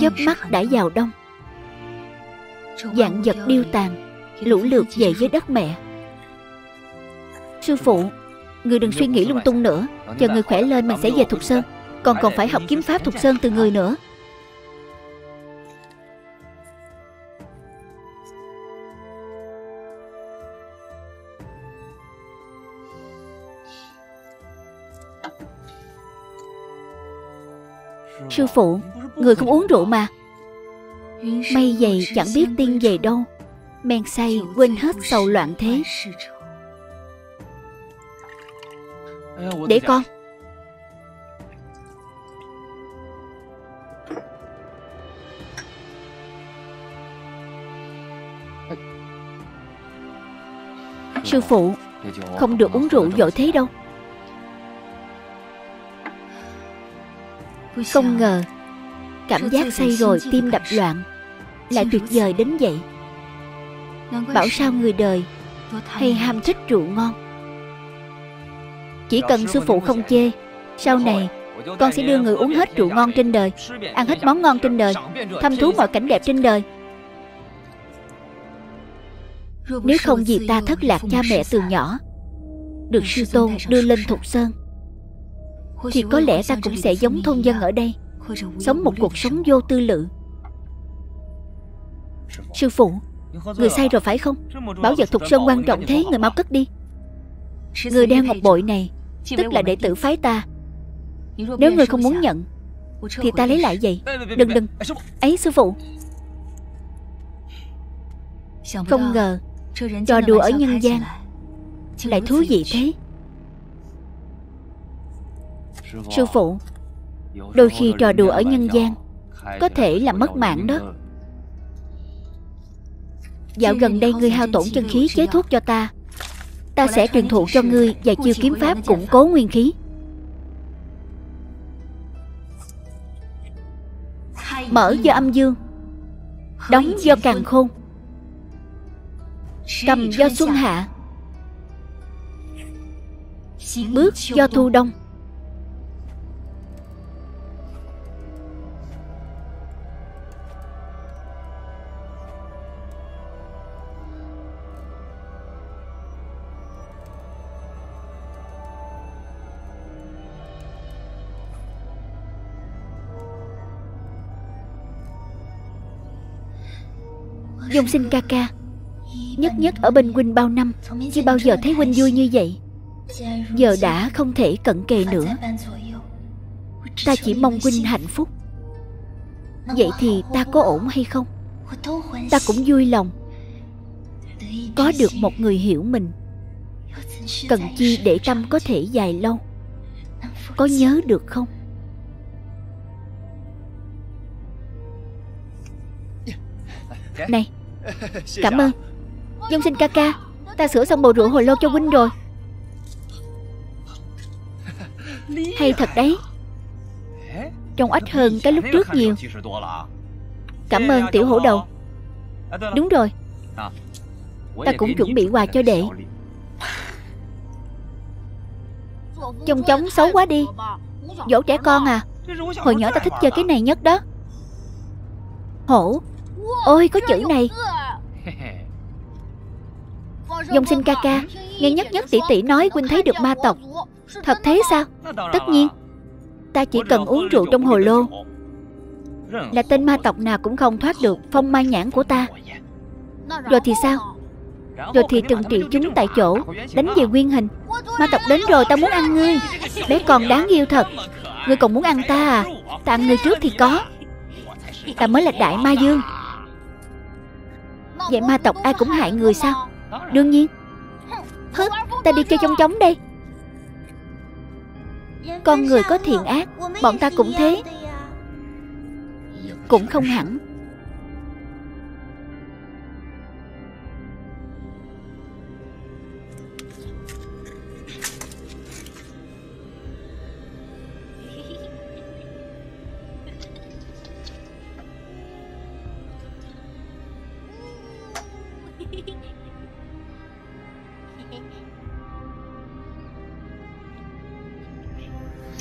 Chớp mắt đã vào đông, vạn vật điêu tàn, lũ lượt về với đất mẹ. Sư phụ, người đừng suy nghĩ lung tung nữa, chờ người khỏe lên mình sẽ về Thục Sơn. Còn còn phải học kiếm pháp Thục Sơn từ người nữa. Sư phụ, người không uống rượu mà. May vậy chẳng biết tiên về đâu, men say quên hết sầu loạn thế. Để con. Sư phụ, không được uống rượu vội thế đâu. Không ngờ cảm giác say rồi tim đập loạn lại tuyệt vời đến vậy. Bảo sao người đời hay ham thích rượu ngon. Chỉ cần sư phụ không chê, sau này con sẽ đưa người uống hết rượu ngon trên đời, ăn hết món ngon trên đời, thăm thú mọi cảnh đẹp trên đời. Nếu không vì ta thất lạc cha mẹ từ nhỏ, được sư tôn đưa lên Thục Sơn, thì có lẽ ta cũng sẽ giống thôn dân ở đây, sống một cuộc sống vô tư lự. Sư phụ, người say rồi phải không? Bảo vật Thục Sơn quan trọng thế, người mau cất đi. Người đeo ngọc bội này tức là đệ tử phái ta. Nếu người không muốn nhận thì ta lấy lại vậy. Đừng đừng. Ấy sư phụ. Không ngờ trò đùa ở nhân gian lại thú vị thế. Sư phụ, đôi khi trò đùa ở nhân gian có thể là mất mạng đó. Dạo gần đây ngươi hao tổn chân khí chế thuốc cho ta, ta sẽ truyền thụ cho ngươi và chiêu kiếm pháp củng cố nguyên khí. Mở do âm dương, đóng do càn khôn, cầm do xuân hạ, bước do thu đông. Dung Sinh ca ca, Nhất Nhất ở bên huynh bao năm, chưa bao giờ thấy huynh vui như vậy. Giờ đã không thể cận kề nữa. Ta chỉ mong huynh hạnh phúc. Vậy thì ta có ổn hay không? Ta cũng vui lòng có được một người hiểu mình, cần chi để tâm có thể dài lâu. Có nhớ được không? Này, cảm ơn Dung Sinh ca ca. Ta sửa xong bầu rượu hồi lâu cho huynh rồi. Hay thật đấy, trông ếch hơn cái lúc trước nhiều. Cảm ơn tiểu hổ đầu. Đúng rồi, ta cũng chuẩn bị quà cho đệ. Trông chóng xấu quá đi, dỗ trẻ con à. Hồi nhỏ ta thích chơi cái này nhất đó. Hổ, ôi có chữ này. Dung Sinh ca ca, nghe Nhất Nhất tỷ tỷ nói huynh thấy được ma tộc. Thật thế sao? Tất nhiên. Ta chỉ cần uống rượu trong hồ lô là tên ma tộc nào cũng không thoát được phong ma nhãn của ta. Rồi thì sao? Rồi thì trừng trị chúng tại chỗ, đánh về nguyên hình. Ma tộc đến rồi, ta muốn ăn ngươi. Bé con đáng yêu thật. Ngươi còn muốn ăn ta à? Ta ăn ngươi trước thì có. Ta mới là đại ma dương. Vậy ma tộc ai cũng hại người sao? Đương nhiên. Hứ, ta đi chơi chong chóng đây. Con người có thiện ác, bọn ta cũng thế. Cũng không hẳn.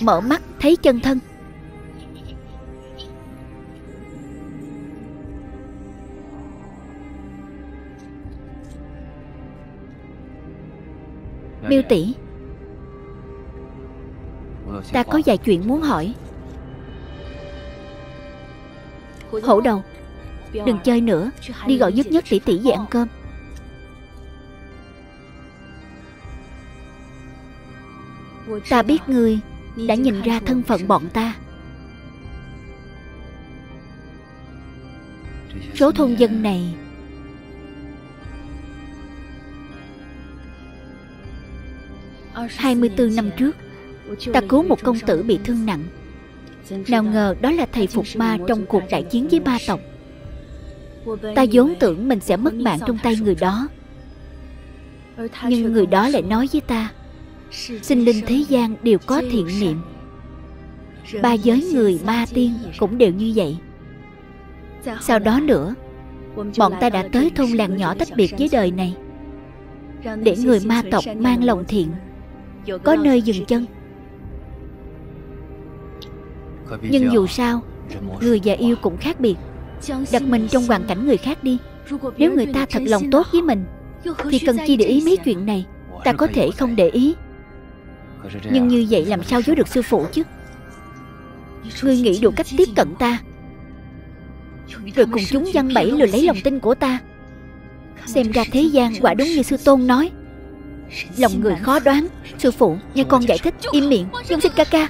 Mở mắt thấy chân thân. Miêu tỷ, ta có vài chuyện muốn hỏi. Hổ đầu, đừng chơi nữa, đi gọi Nhất Nhất tỷ tỷ về ăn cơm. Ta biết ngươi đã nhìn ra thân phận bọn ta. số thôn dân này hai mươi tư năm trước ta cứu một công tử bị thương nặng. Nào ngờ đó là thầy Phục Ma trong cuộc đại chiến với ma tộc. Ta vốn tưởng mình sẽ mất mạng trong tay người đó, nhưng người đó lại nói với ta: sinh linh thế gian đều có thiện niệm, ba giới người ma tiên cũng đều như vậy. Sau đó nữa, bọn ta đã tới thôn làng nhỏ tách biệt với đời này, để người ma tộc mang lòng thiện có nơi dừng chân. Nhưng dù sao, người và yêu cũng khác biệt. Đặt mình trong hoàn cảnh người khác đi, nếu người ta thật lòng tốt với mình thì cần chi để ý mấy chuyện này. Ta có thể không để ý, nhưng như vậy làm sao giấu được sư phụ chứ? Ngươi nghĩ đủ cách tiếp cận ta, rồi cùng chúng giăng bẫy lừa lấy lòng tin của ta. Xem ra thế gian quả đúng như sư tôn nói, lòng người khó đoán. Sư phụ, nghe con giải thích. Im miệng, Dung Sinh ca ca.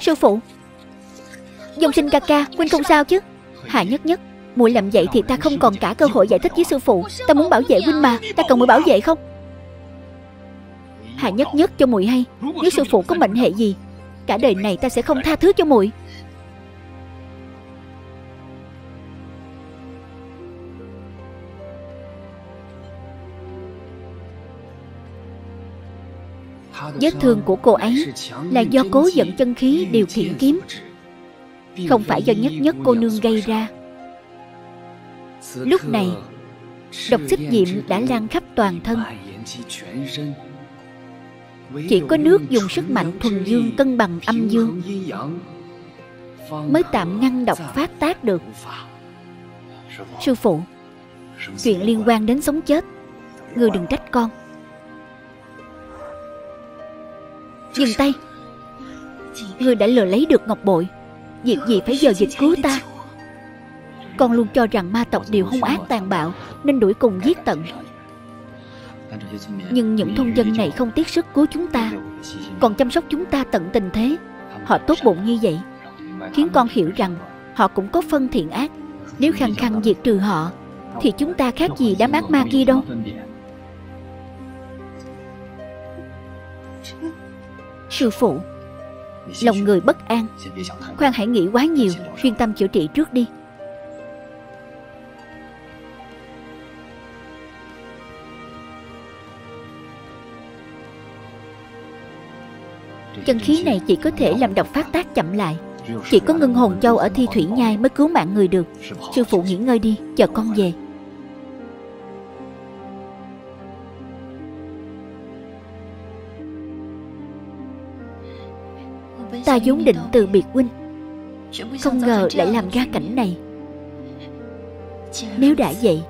Sư phụ, Dung Sinh ca ca, huynh không sao chứ? Hà Nhất Nhất, muội làm vậy thì ta không còn cả cơ hội giải thích với sư phụ. Ta muốn bảo vệ huynh mà, ta cần muội bảo vệ không? Hà Nhất Nhất cho muội hay, nếu sư phụ có mệnh hệ gì, cả đời này ta sẽ không tha thứ cho muội. Vết thương của cô ấy là do cố vận chân khí điều khiển kiếm, không phải do Nhất Nhất cô nương gây ra. Lúc này độc xích diệm đã lan khắp toàn thân, chỉ có nước dùng sức mạnh thuần dương cân bằng âm dương mới tạm ngăn độc phát tác được. Sư phụ, chuyện liên quan đến sống chết, ngươi đừng trách con. Dừng tay! Ngươi đã lừa lấy được ngọc bội, việc gì phải giờ dịch cứu ta? Con luôn cho rằng ma tộc đều hung ác tàn bạo nên đuổi cùng giết tận, nhưng những thôn dân này không tiếc sức cứu chúng ta, còn chăm sóc chúng ta tận tình thế. Họ tốt bụng như vậy khiến con hiểu rằng họ cũng có phân thiện ác. Nếu khăng khăng diệt trừ họ thì chúng ta khác gì đám ác ma kia đâu. Sư phụ, lòng người bất an, khoan hãy nghĩ quá nhiều, chuyên tâm chữa trị trước đi. Chân khí này chỉ có thể làm độc phát tác chậm lại, chỉ có ngưng hồn châu ở Thi Thủy Nhai mới cứu mạng người được. Sư phụ nghỉ ngơi đi, chờ con về. Ta vốn định từ biệt huynh, không ngờ lại làm ra cảnh này. Nếu đã vậy,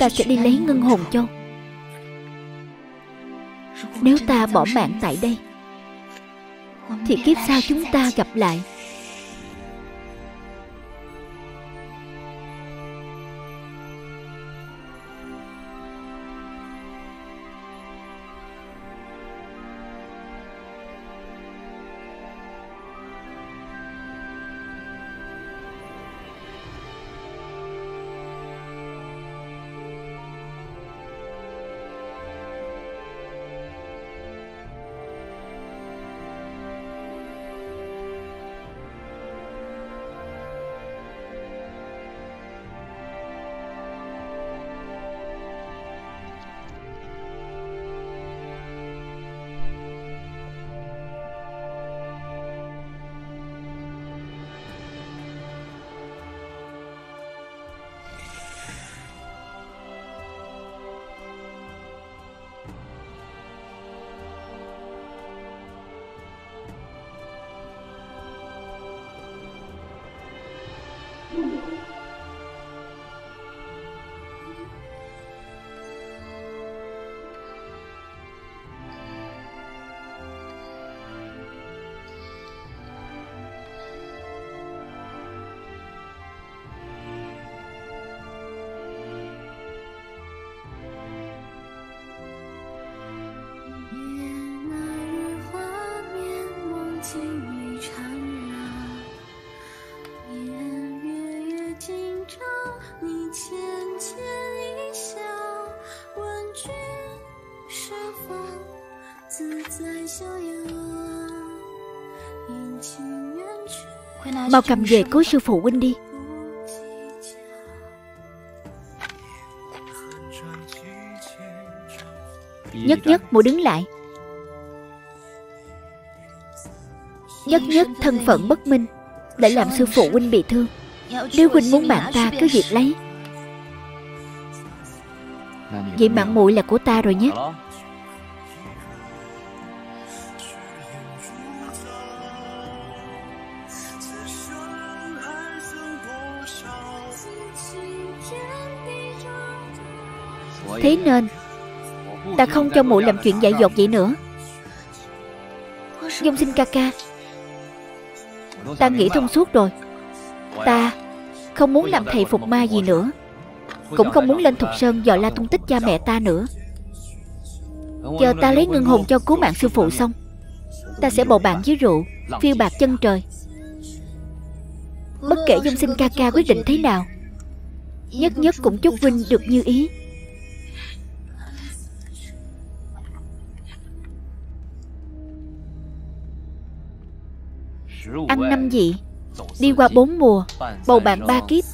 ta sẽ đi lấy ngân hồn châu. Nếu ta bỏ mạng tại đây thì kiếp sau chúng ta gặp lại. Mau cầm về cứu sư phụ huynh đi. Nhất nhất muội đứng lại. Nhất nhất thân phận bất minh, lại làm sư phụ huynh bị thương. Nếu huynh muốn mạng ta cứ việc lấy. Vậy mạng muội là của ta rồi nhé. Thế nên ta không cho muội làm chuyện dại dột vậy nữa. Dung Sinh ca ca, ta nghĩ thông suốt rồi. Ta không muốn làm thầy phục ma gì nữa, cũng không muốn lên Thục Sơn dò la tung tích cha mẹ ta nữa. Giờ ta lấy ngân hồn cho cứu mạng sư phụ xong, ta sẽ bầu bạn với rượu, phiêu bạc chân trời. Bất kể Dung Sinh ca ca quyết định thế nào, Nhất nhất cũng chúc huynh được như ý. Ăn năm vị, đi qua bốn mùa, bầu bạn ba kiếp,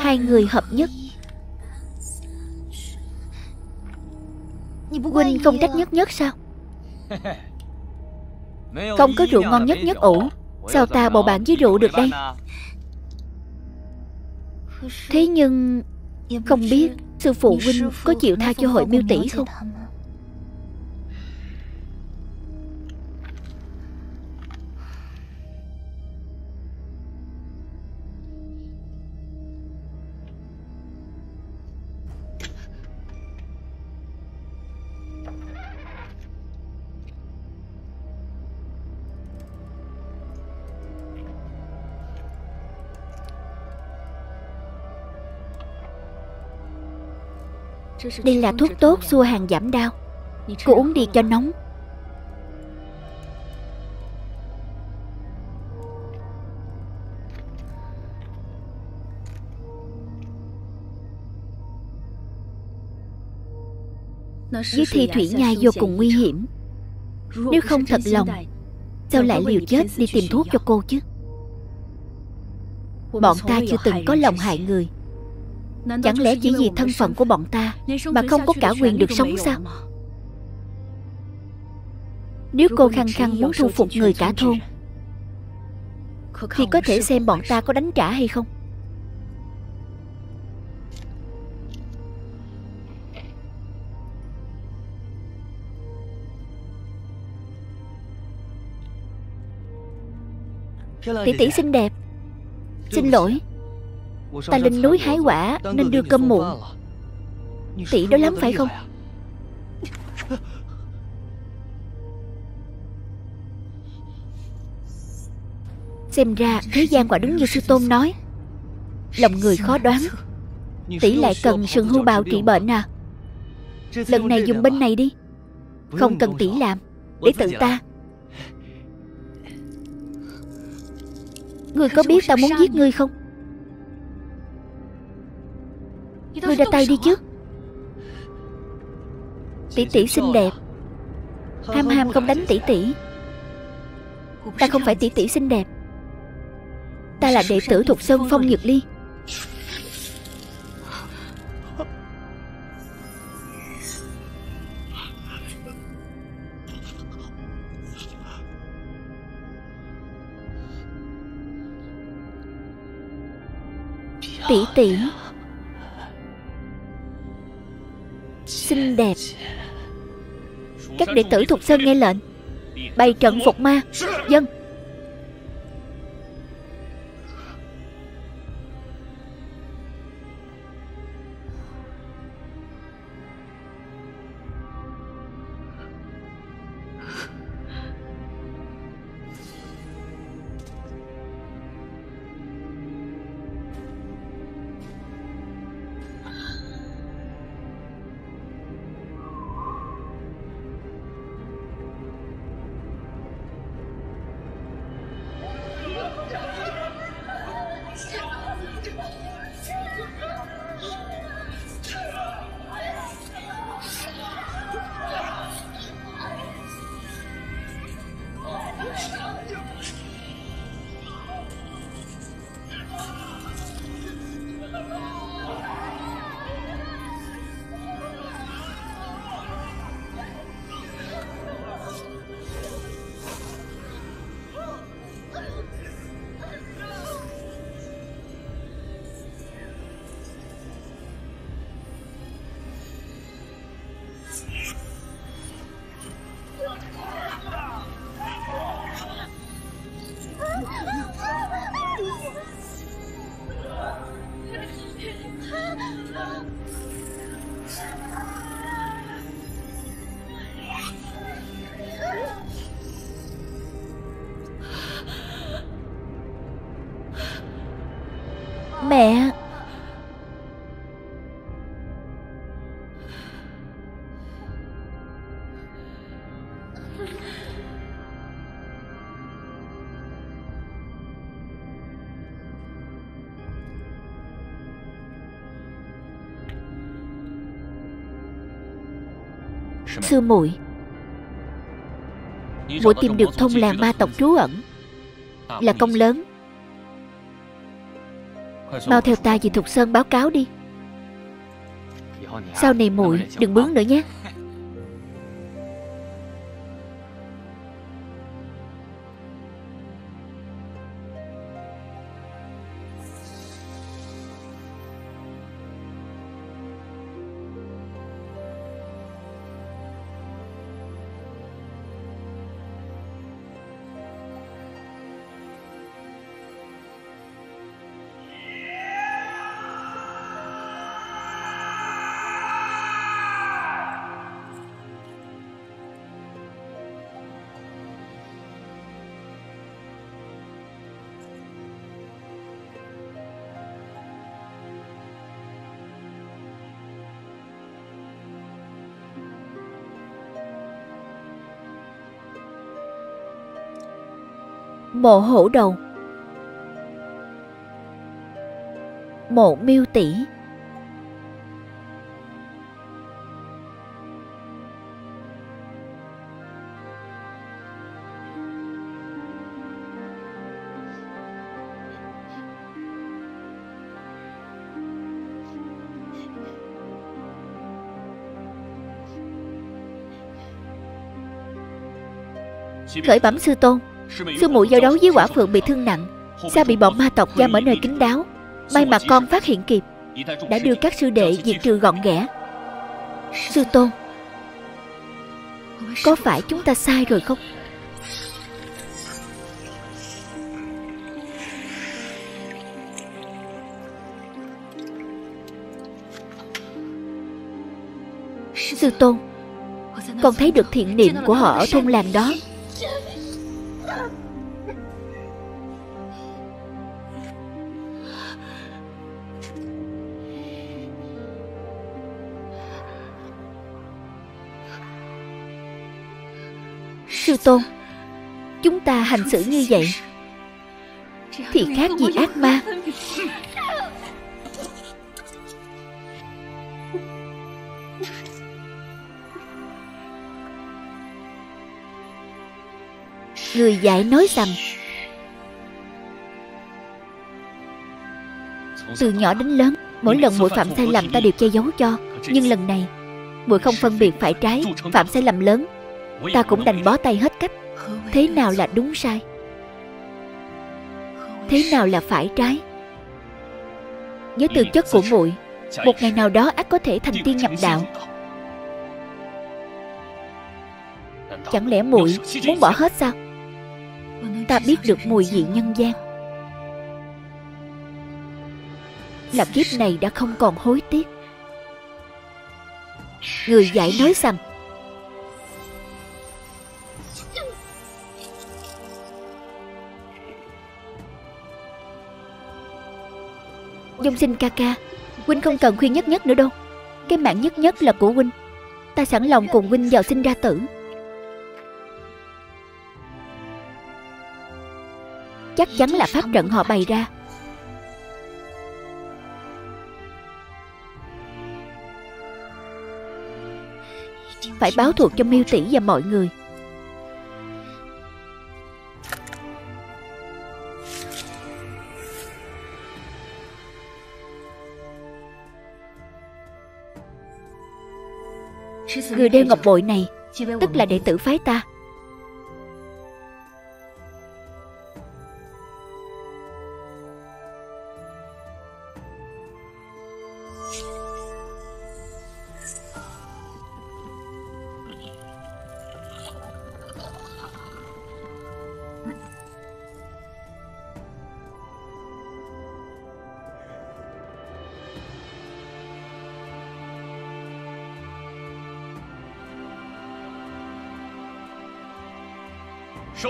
hai người hợp nhất. Huynh không trách Nhất nhất sao? Không có rượu ngon nhất nhất ủ, sao ta bầu bạn với rượu được đây? Thế nhưng không biết sư phụ huynh có chịu tha cho hội miêu tỷ không? Đây là thuốc tốt xua hàng giảm đau, cô uống đi cho nóng. Dưới thi thủy nhai vô cùng nguy hiểm, nếu không thật lòng sao lại liều chết đi tìm thuốc cho cô chứ? Bọn ta chưa từng có lòng hại người, chẳng lẽ chỉ vì thân phận của bọn ta mà không có cả quyền được sống sao? Nếu cô khăng khăng muốn thu phục người cả thôn thì có thể xem bọn ta có đánh trả hay không. Tỷ tỷ xinh đẹp, xin lỗi, ta lên núi hái quả nên đưa cơm muộn. Tỷ đói lắm phải không? Xem ra thế gian quả đúng như sư tôn nói, lòng người khó đoán. Tỷ lại cần sừng hưu bào trị bệnh à? Lần này dùng bên này đi, không cần tỷ làm, để tự ta. Ngươi có biết ta muốn giết ngươi không? Ngươi ra tay đi chứ. Tỷ tỷ xinh đẹp, Ham Ham không đánh tỷ tỷ. Ta không phải tỷ tỷ xinh đẹp, ta là đệ tử Thục Sơn Phong Nhược Ly. Tỷ tỷ xinh đẹp, các đệ tử Thục Sơn nghe lệnh, bày trận phục ma. Dân. Mẹ! Sư muội, muội tìm được thông là ma tộc trú ẩn là công lớn. Mau theo ta về Thục Sơn báo cáo đi. Sau này muội đừng bướng nữa nhé. Mộ hổ đầu, Mộ Miêu tỷ, khởi bẩm sư tôn. Sư muội giao đấu với Quả Phượng bị thương nặng, sao bị bọn ma tộc giam ở nơi kín đáo. May mà con phát hiện kịp, đã đưa các sư đệ diệt trừ gọn ghẽ. Sư tôn, có phải chúng ta sai rồi không? Sư tôn, con thấy được thiện niệm của họ ở thôn làng đó. Sư tôn, chúng ta hành xử như vậy thì khác gì ác ma. Người dạy nói rằng từ nhỏ đến lớn, mỗi lần muội phạm sai lầm ta đều che giấu cho. Nhưng lần này muội không phân biệt phải trái, phạm sai lầm lớn, ta cũng đành bó tay hết cách. Thế nào là đúng sai, thế nào là phải trái? Với tư chất của muội, một ngày nào đó ắt có thể thành tiên nhập đạo. Chẳng lẽ muội muốn bỏ hết sao? Ta biết được mùi vị nhân gian, là kiếp này đã không còn hối tiếc. Người dạy nói rằng Dung Sinh ca ca, huynh không cần khuyên Nhất Nhất nữa đâu. Cái mạng Nhất Nhất là của huynh, ta sẵn lòng cùng huynh vào sinh ra tử. Chắc chắn là pháp trận họ bày ra. Phải báo thù cho Miêu tỷ và mọi người. Người đeo ngọc bội này tức là đệ tử phái ta.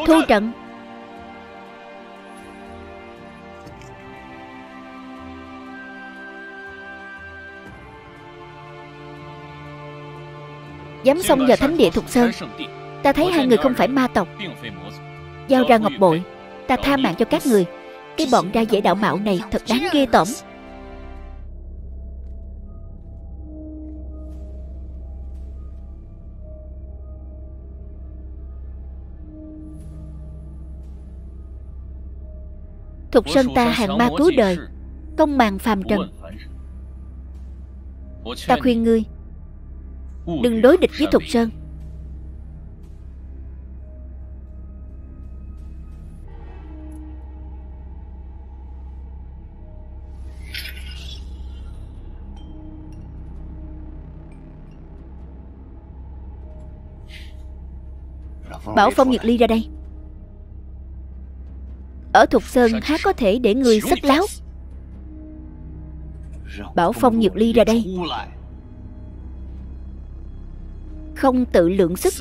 Thu trận. dám xông vào thánh địa Thục Sơn, ta thấy hai người không phải ma tộc. Giao ra ngọc bội, ta tha mạng cho các người. Cái bọn ra dễ đạo mạo này thật đáng ghê tởm. Thục Sơn ta hàng ma cứu đời, công màng phàm trần. Ta khuyên ngươi đừng đối địch với Thục Sơn. Bảo Phong Nhiệt Ly ra đây. Ở Thục Sơn há có thể để người xách láo. Bảo Phong Nhiệt Ly ra đây. Không tự lượng sức.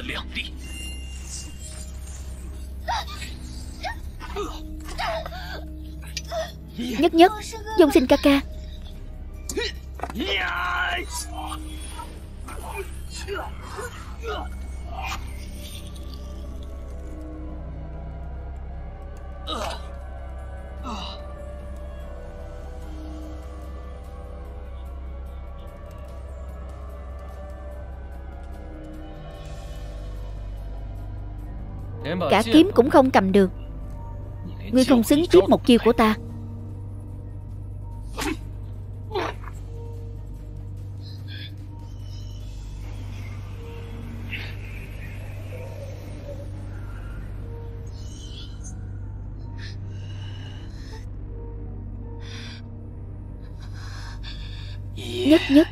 Nhất nhất, Dung Sinh ca ca. Cả kiếm cũng không cầm được. Ngươi không xứng tiếp một chiêu của ta. Nhất nhất,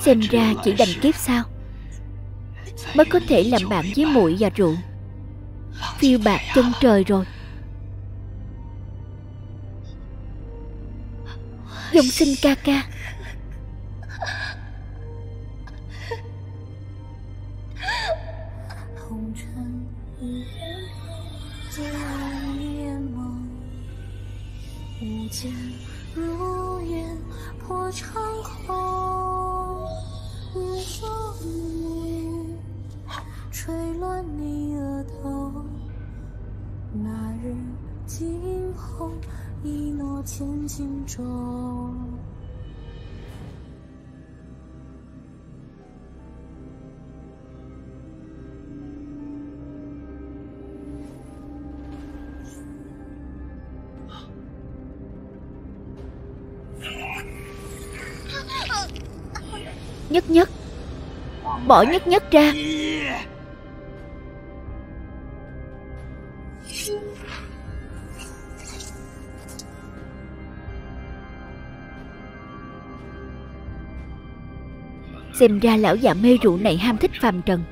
xem ra chỉ đành kiếp sao mới có thể làm bạn với muội và rượu. Phiêu bạc chân trời rồi. Dung Sinh ca ca. Nhất nhất, bỏ Nhất nhất ra. Xem ra lão già mê rượu này ham thích phàm trần,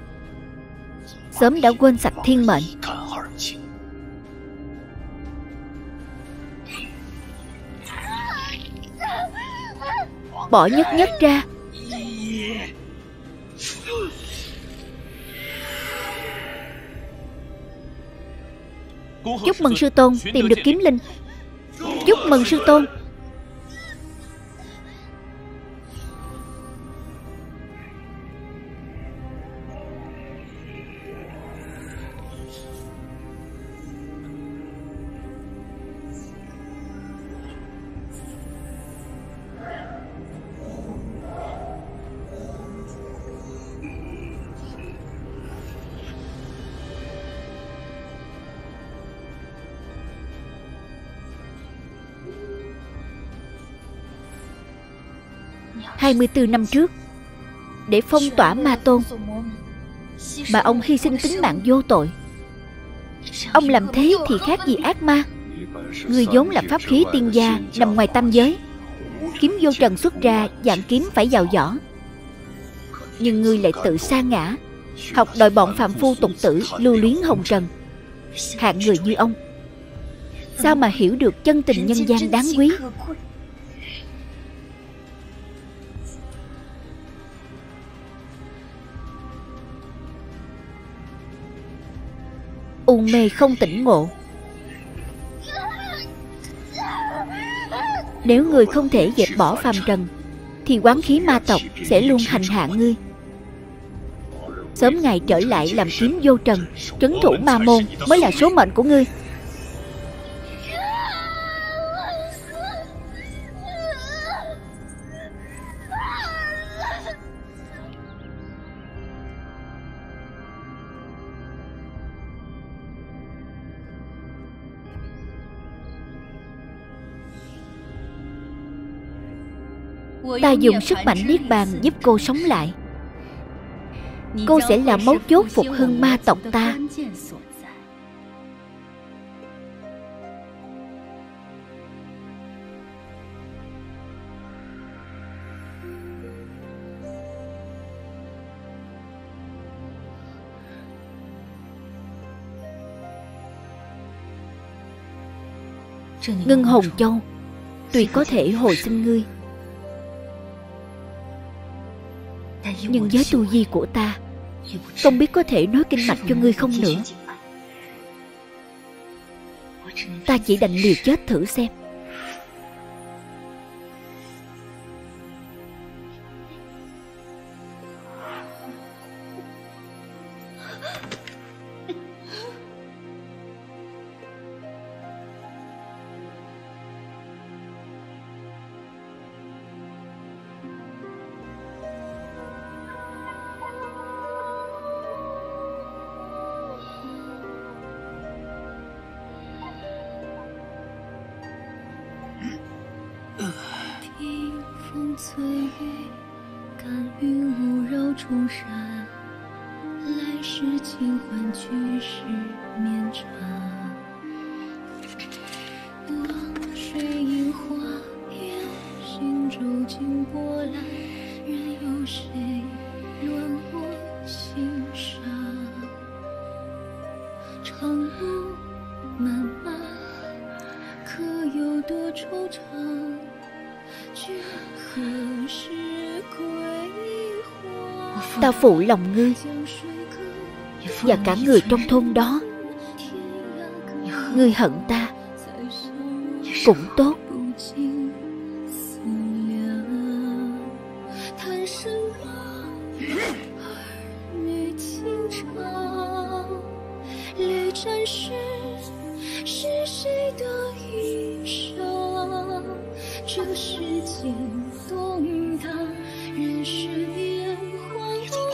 sớm đã quên sạch thiên mệnh. Bỏ Nhất nhất ra. Chúc mừng sư tôn tìm được kiếm linh. Chúc mừng sư tôn. hai mươi tư năm trước, để phong tỏa ma tôn mà ông hy sinh tính mạng vô tội. Ông làm thế thì khác gì ác ma. Người vốn là pháp khí tiên gia, nằm ngoài tam giới. Kiếm vô trần xuất ra, dạng kiếm phải vào vỏ. Nhưng ngươi lại tự sa ngã, học đòi bọn phạm phu tục tử lưu luyến hồng trần. Hạng người như ông sao mà hiểu được chân tình nhân gian đáng quý. U mê không tỉnh ngộ. Nếu người không thể dẹp bỏ phàm trần thì oán khí ma tộc sẽ luôn hành hạ ngươi. sớm ngày trở lại làm kiếm vô trần, trấn thủ ma môn mới là số mệnh của ngươi. Ta dùng sức mạnh Niết Bàn giúp cô sống lại. Cô sẽ là mấu chốt phục hưng ma tộc ta. Ngân Hồng Châu tuy có thể hồi sinh ngươi, nhưng với tu vi của ta, không biết có thể nói kinh mạch cho ngươi không nữa. Ta chỉ đành liều chết thử xem. Ta phụ lòng ngươi và cả người trong thôn đó. Ngươi hận ta cũng tốt.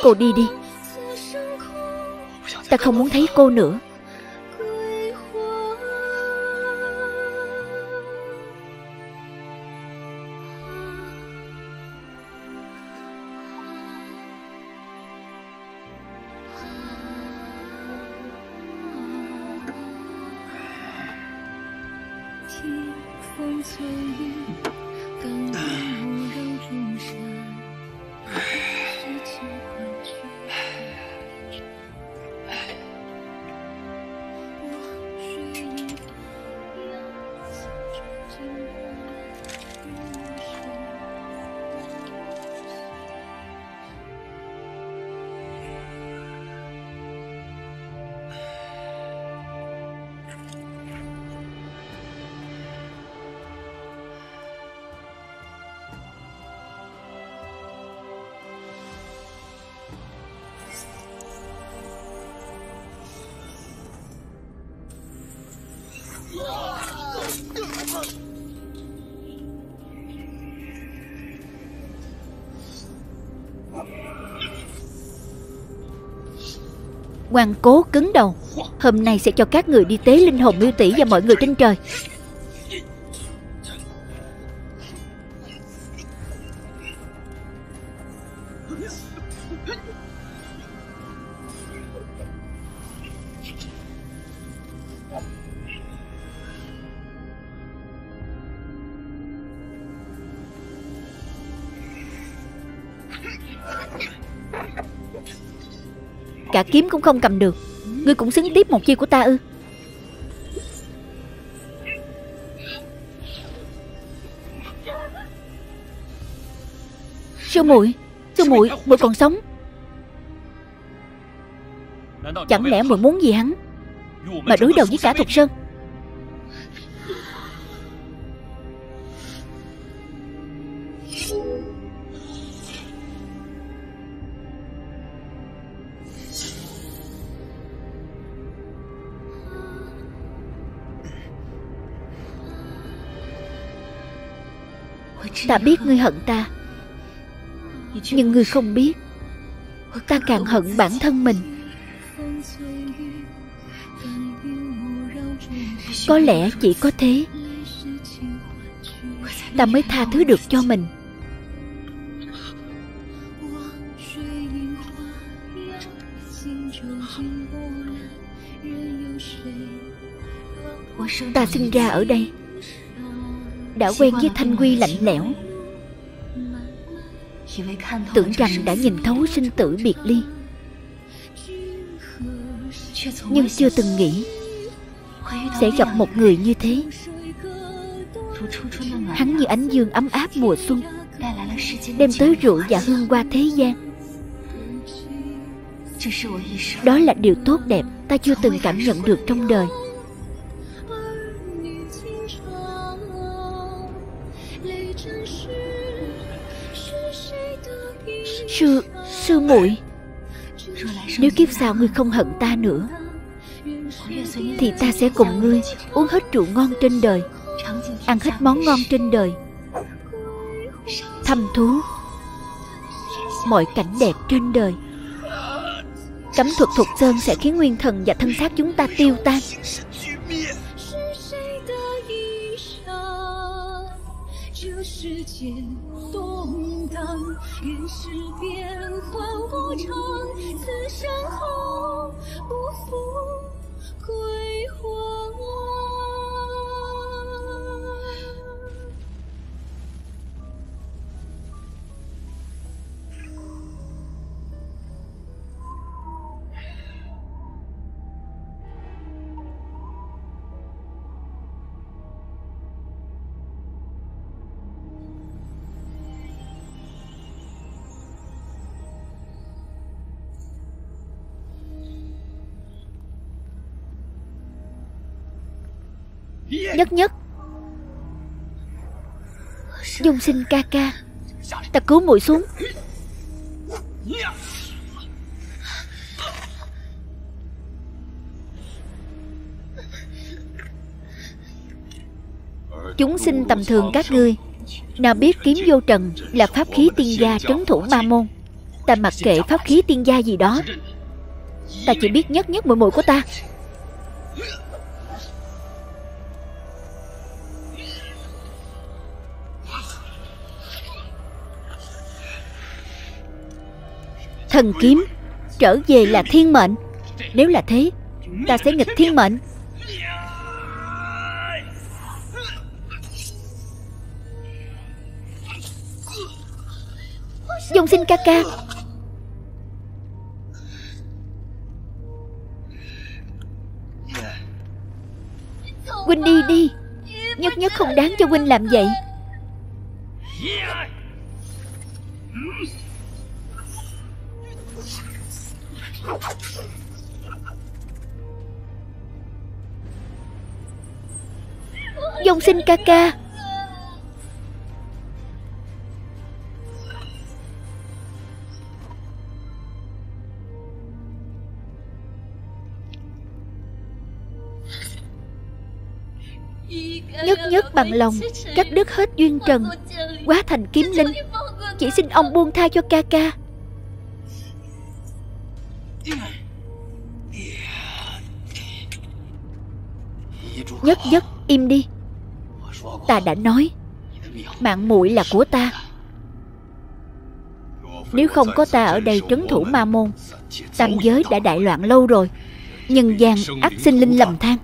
Cô đi đi. Ta không muốn thấy cô nữa. Ngoan cố cứng đầu. Hôm nay sẽ cho các người đi tế linh hồn miêu tỷ và mọi người trên trời. Cả kiếm cũng không cầm được. Ngươi cũng xứng tiếp một chiêu của ta ư? Sư muội, sư muội, muội còn sống. Chẳng lẽ muội muốn gì hắn mà đối đầu với cả Thục Sơn? Ta biết ngươi hận ta, nhưng ngươi không biết ta càng hận bản thân mình. Có lẽ chỉ có thế ta mới tha thứ được cho mình. Ta sinh ra ở đây, đã quen với thanh quy lạnh lẽo, tưởng rằng đã nhìn thấu sinh tử biệt ly, nhưng chưa từng nghĩ sẽ gặp một người như thế. Hắn như ánh dương ấm áp mùa xuân, đem tới rượu và hương qua thế gian. Đó là điều tốt đẹp ta chưa từng cảm nhận được trong đời. Sư, sư muội, nếu kiếp sau ngươi không hận ta nữa, thì ta sẽ cùng ngươi uống hết rượu ngon trên đời, ăn hết món ngon trên đời, thăm thú mọi cảnh đẹp trên đời. Cấm thuật Thục Sơn sẽ khiến nguyên thần và thân xác chúng ta tiêu tan. Nhất nhất, Dung Sinh ca ca, ta cứu muội xuống. Chúng sinh tầm thường các ngươi nào biết kiếm vô trần là pháp khí tiên gia trấn thủ ma môn. Ta mặc kệ pháp khí tiên gia gì đó, ta chỉ biết nhất nhất muội muội của ta. Thần kiếm trở về là thiên mệnh. Nếu là thế, ta sẽ nghịch thiên mệnh. Dung Sinh ca ca, huynh đi đi. Nhất nhất không đáng cho huynh làm vậy. Dung Sinh ca ca, Nhất nhất bằng lòng cắt đứt hết duyên trần, quá thành kiếm linh. Chỉ xin ông buông tha cho ca ca. Nhất nhất im đi. Ta đã nói, mạng muội là của ta. Nếu không có ta ở đây trấn thủ ma môn, tam giới đã đại loạn lâu rồi. Nhân gian ắt sinh linh lầm than.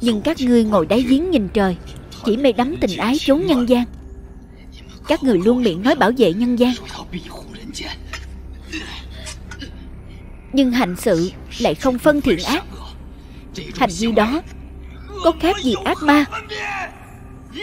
Nhưng các ngươi ngồi đáy giếng nhìn trời, chỉ mê đắm tình ái trốn nhân gian. Các người luôn miệng nói bảo vệ nhân gian, nhưng hành sự lại không phân thiện ác. Hành vi đó có khác gì ác ma. Hành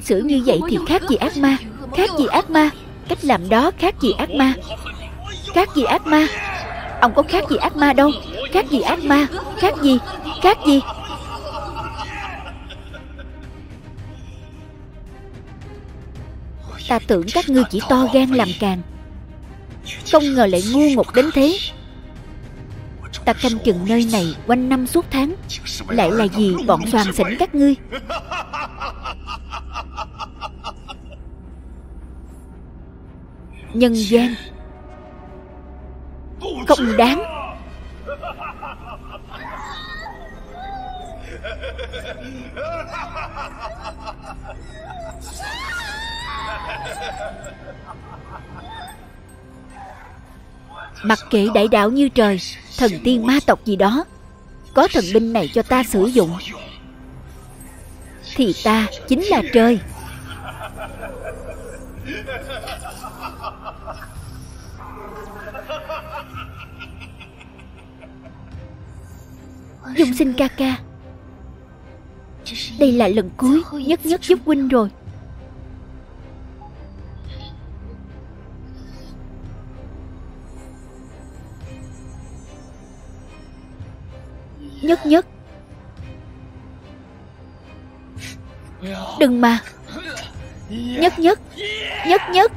xử như vậy thì khác gì ác ma. Khác gì ác ma. Cách làm đó khác gì ác ma. Khác gì ác ma. Ông có khác gì ác ma đâu. Khác gì ác ma. Khác gì. Khác gì? Ta tưởng các ngươi chỉ to gan làm càn, không ngờ lại ngu ngốc đến thế. Ta canh chừng nơi này quanh năm suốt tháng, lại là gì bọn soàn xỉn các ngươi? Nhân gian không đáng. Mặc kệ đại đạo như trời, thần tiên ma tộc gì đó, có thần binh này cho ta sử dụng thì ta chính là trời. Dung Sinh ca ca, đây là lần cuối Nhất Nhất giúp huynh rồi. Nhất Nhất, đừng mà. Nhất Nhất, Nhất Nhất.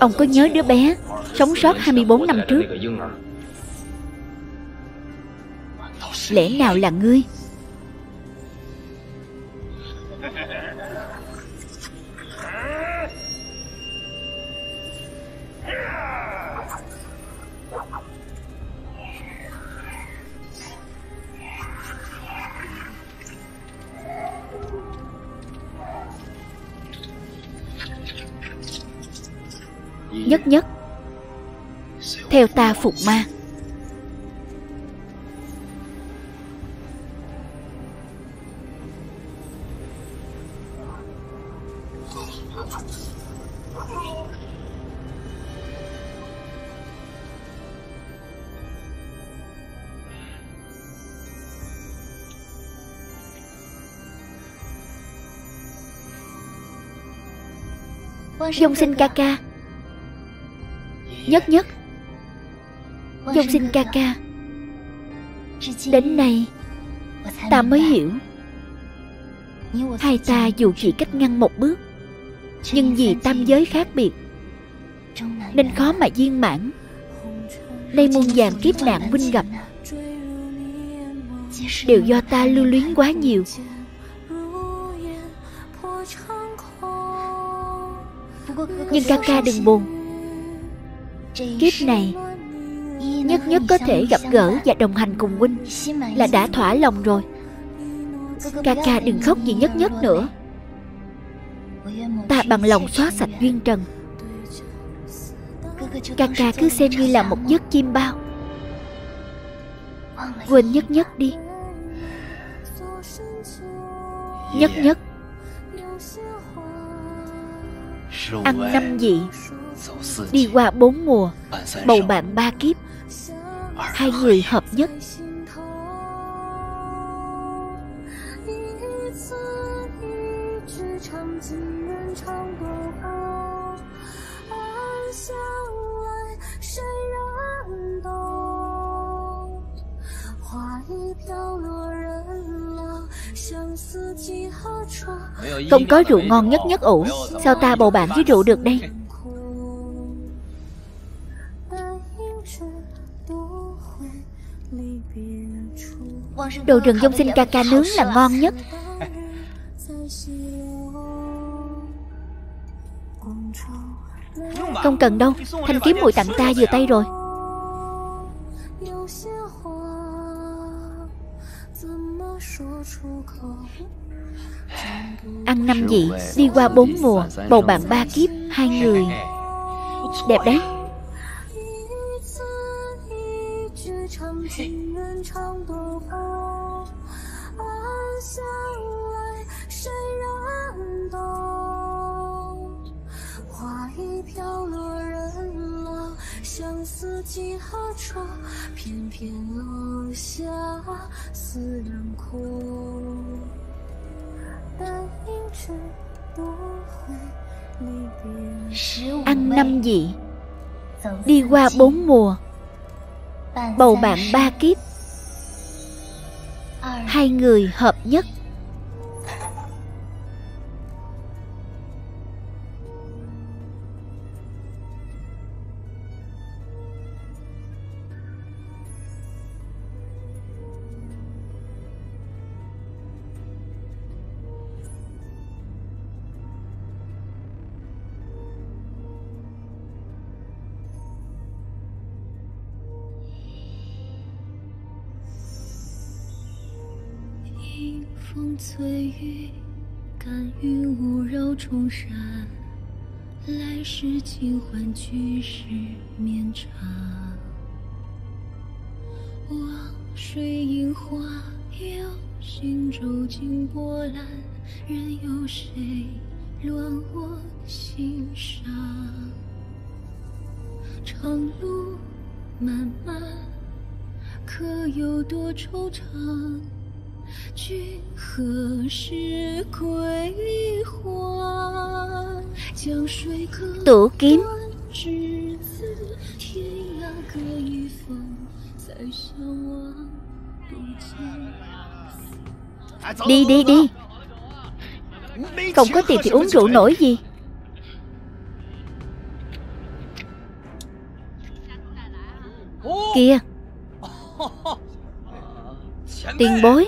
Ông có nhớ đứa bé sống sót hai mươi bốn năm trước? Lẽ nào là ngươi? Nhất Nhất, theo ta phục ma. Dung Sinh ca ca, Nhất Nhất, Dung Sinh ca ca, đến nay ta mới hiểu, hai ta dù chỉ cách ngăn một bước, nhưng vì tam giới khác biệt nên khó mà viên mãn. Đây muôn vàn kiếp nạn huynh gặp đều do ta lưu luyến quá nhiều. Nhưng ca ca đừng buồn, kiếp này Nhất Nhất có thể gặp gỡ và đồng hành cùng huynh là đã thỏa lòng rồi. Ca ca đừng khóc vì Nhất Nhất nữa. Ta bằng lòng xóa sạch duyên trần. Ca ca cứ xem như là một giấc chiêm bao, quên Nhất Nhất đi. Nhất Nhất, ăn năm vị, đi qua bốn mùa, bầu bạn ba kiếp, hai người hợp nhất. Không có rượu ngon Nhất Nhất ủ, sao ta bầu bạn với rượu được đây? Đồ rừng Dung Sinh ca ca nướng là ngon nhất. Không cần đâu, thanh kiếm muội tặng ta vừa tay rồi. Ăn năm vị, đi qua bốn mùa, bầu bạn ba kiếp, hai người. Đẹp đấy. Ăn năm vị, đi qua bốn mùa, bầu bạn ba kiếp, hai người hợp nhất. Tửu Kiếm. Đi đi đi. Không có tiền thì uống rượu nổi gì. Kìa, tiền bối.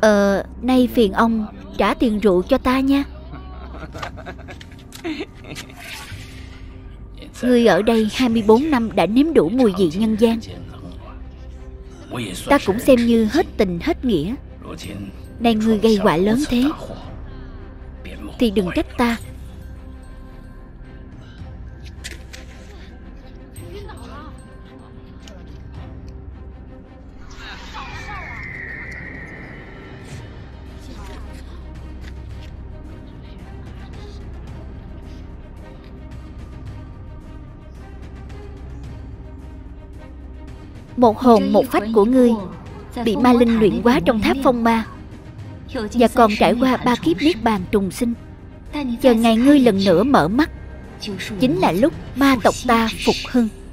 Ờ, nay phiền ông trả tiền rượu cho ta nha. Ngươi ở đây hai mươi bốn năm đã nếm đủ mùi vị nhân gian. Ta cũng xem như hết tình hết nghĩa. Nay ngươi gây họa lớn thế thì đừng trách ta. Một hồn một phách của ngươi bị ma linh luyện hóa trong tháp phong ma, và còn trải qua ba kiếp niết bàn trùng sinh. Chờ ngày ngươi lần nữa mở mắt, chính là lúc ma tộc ta phục hưng.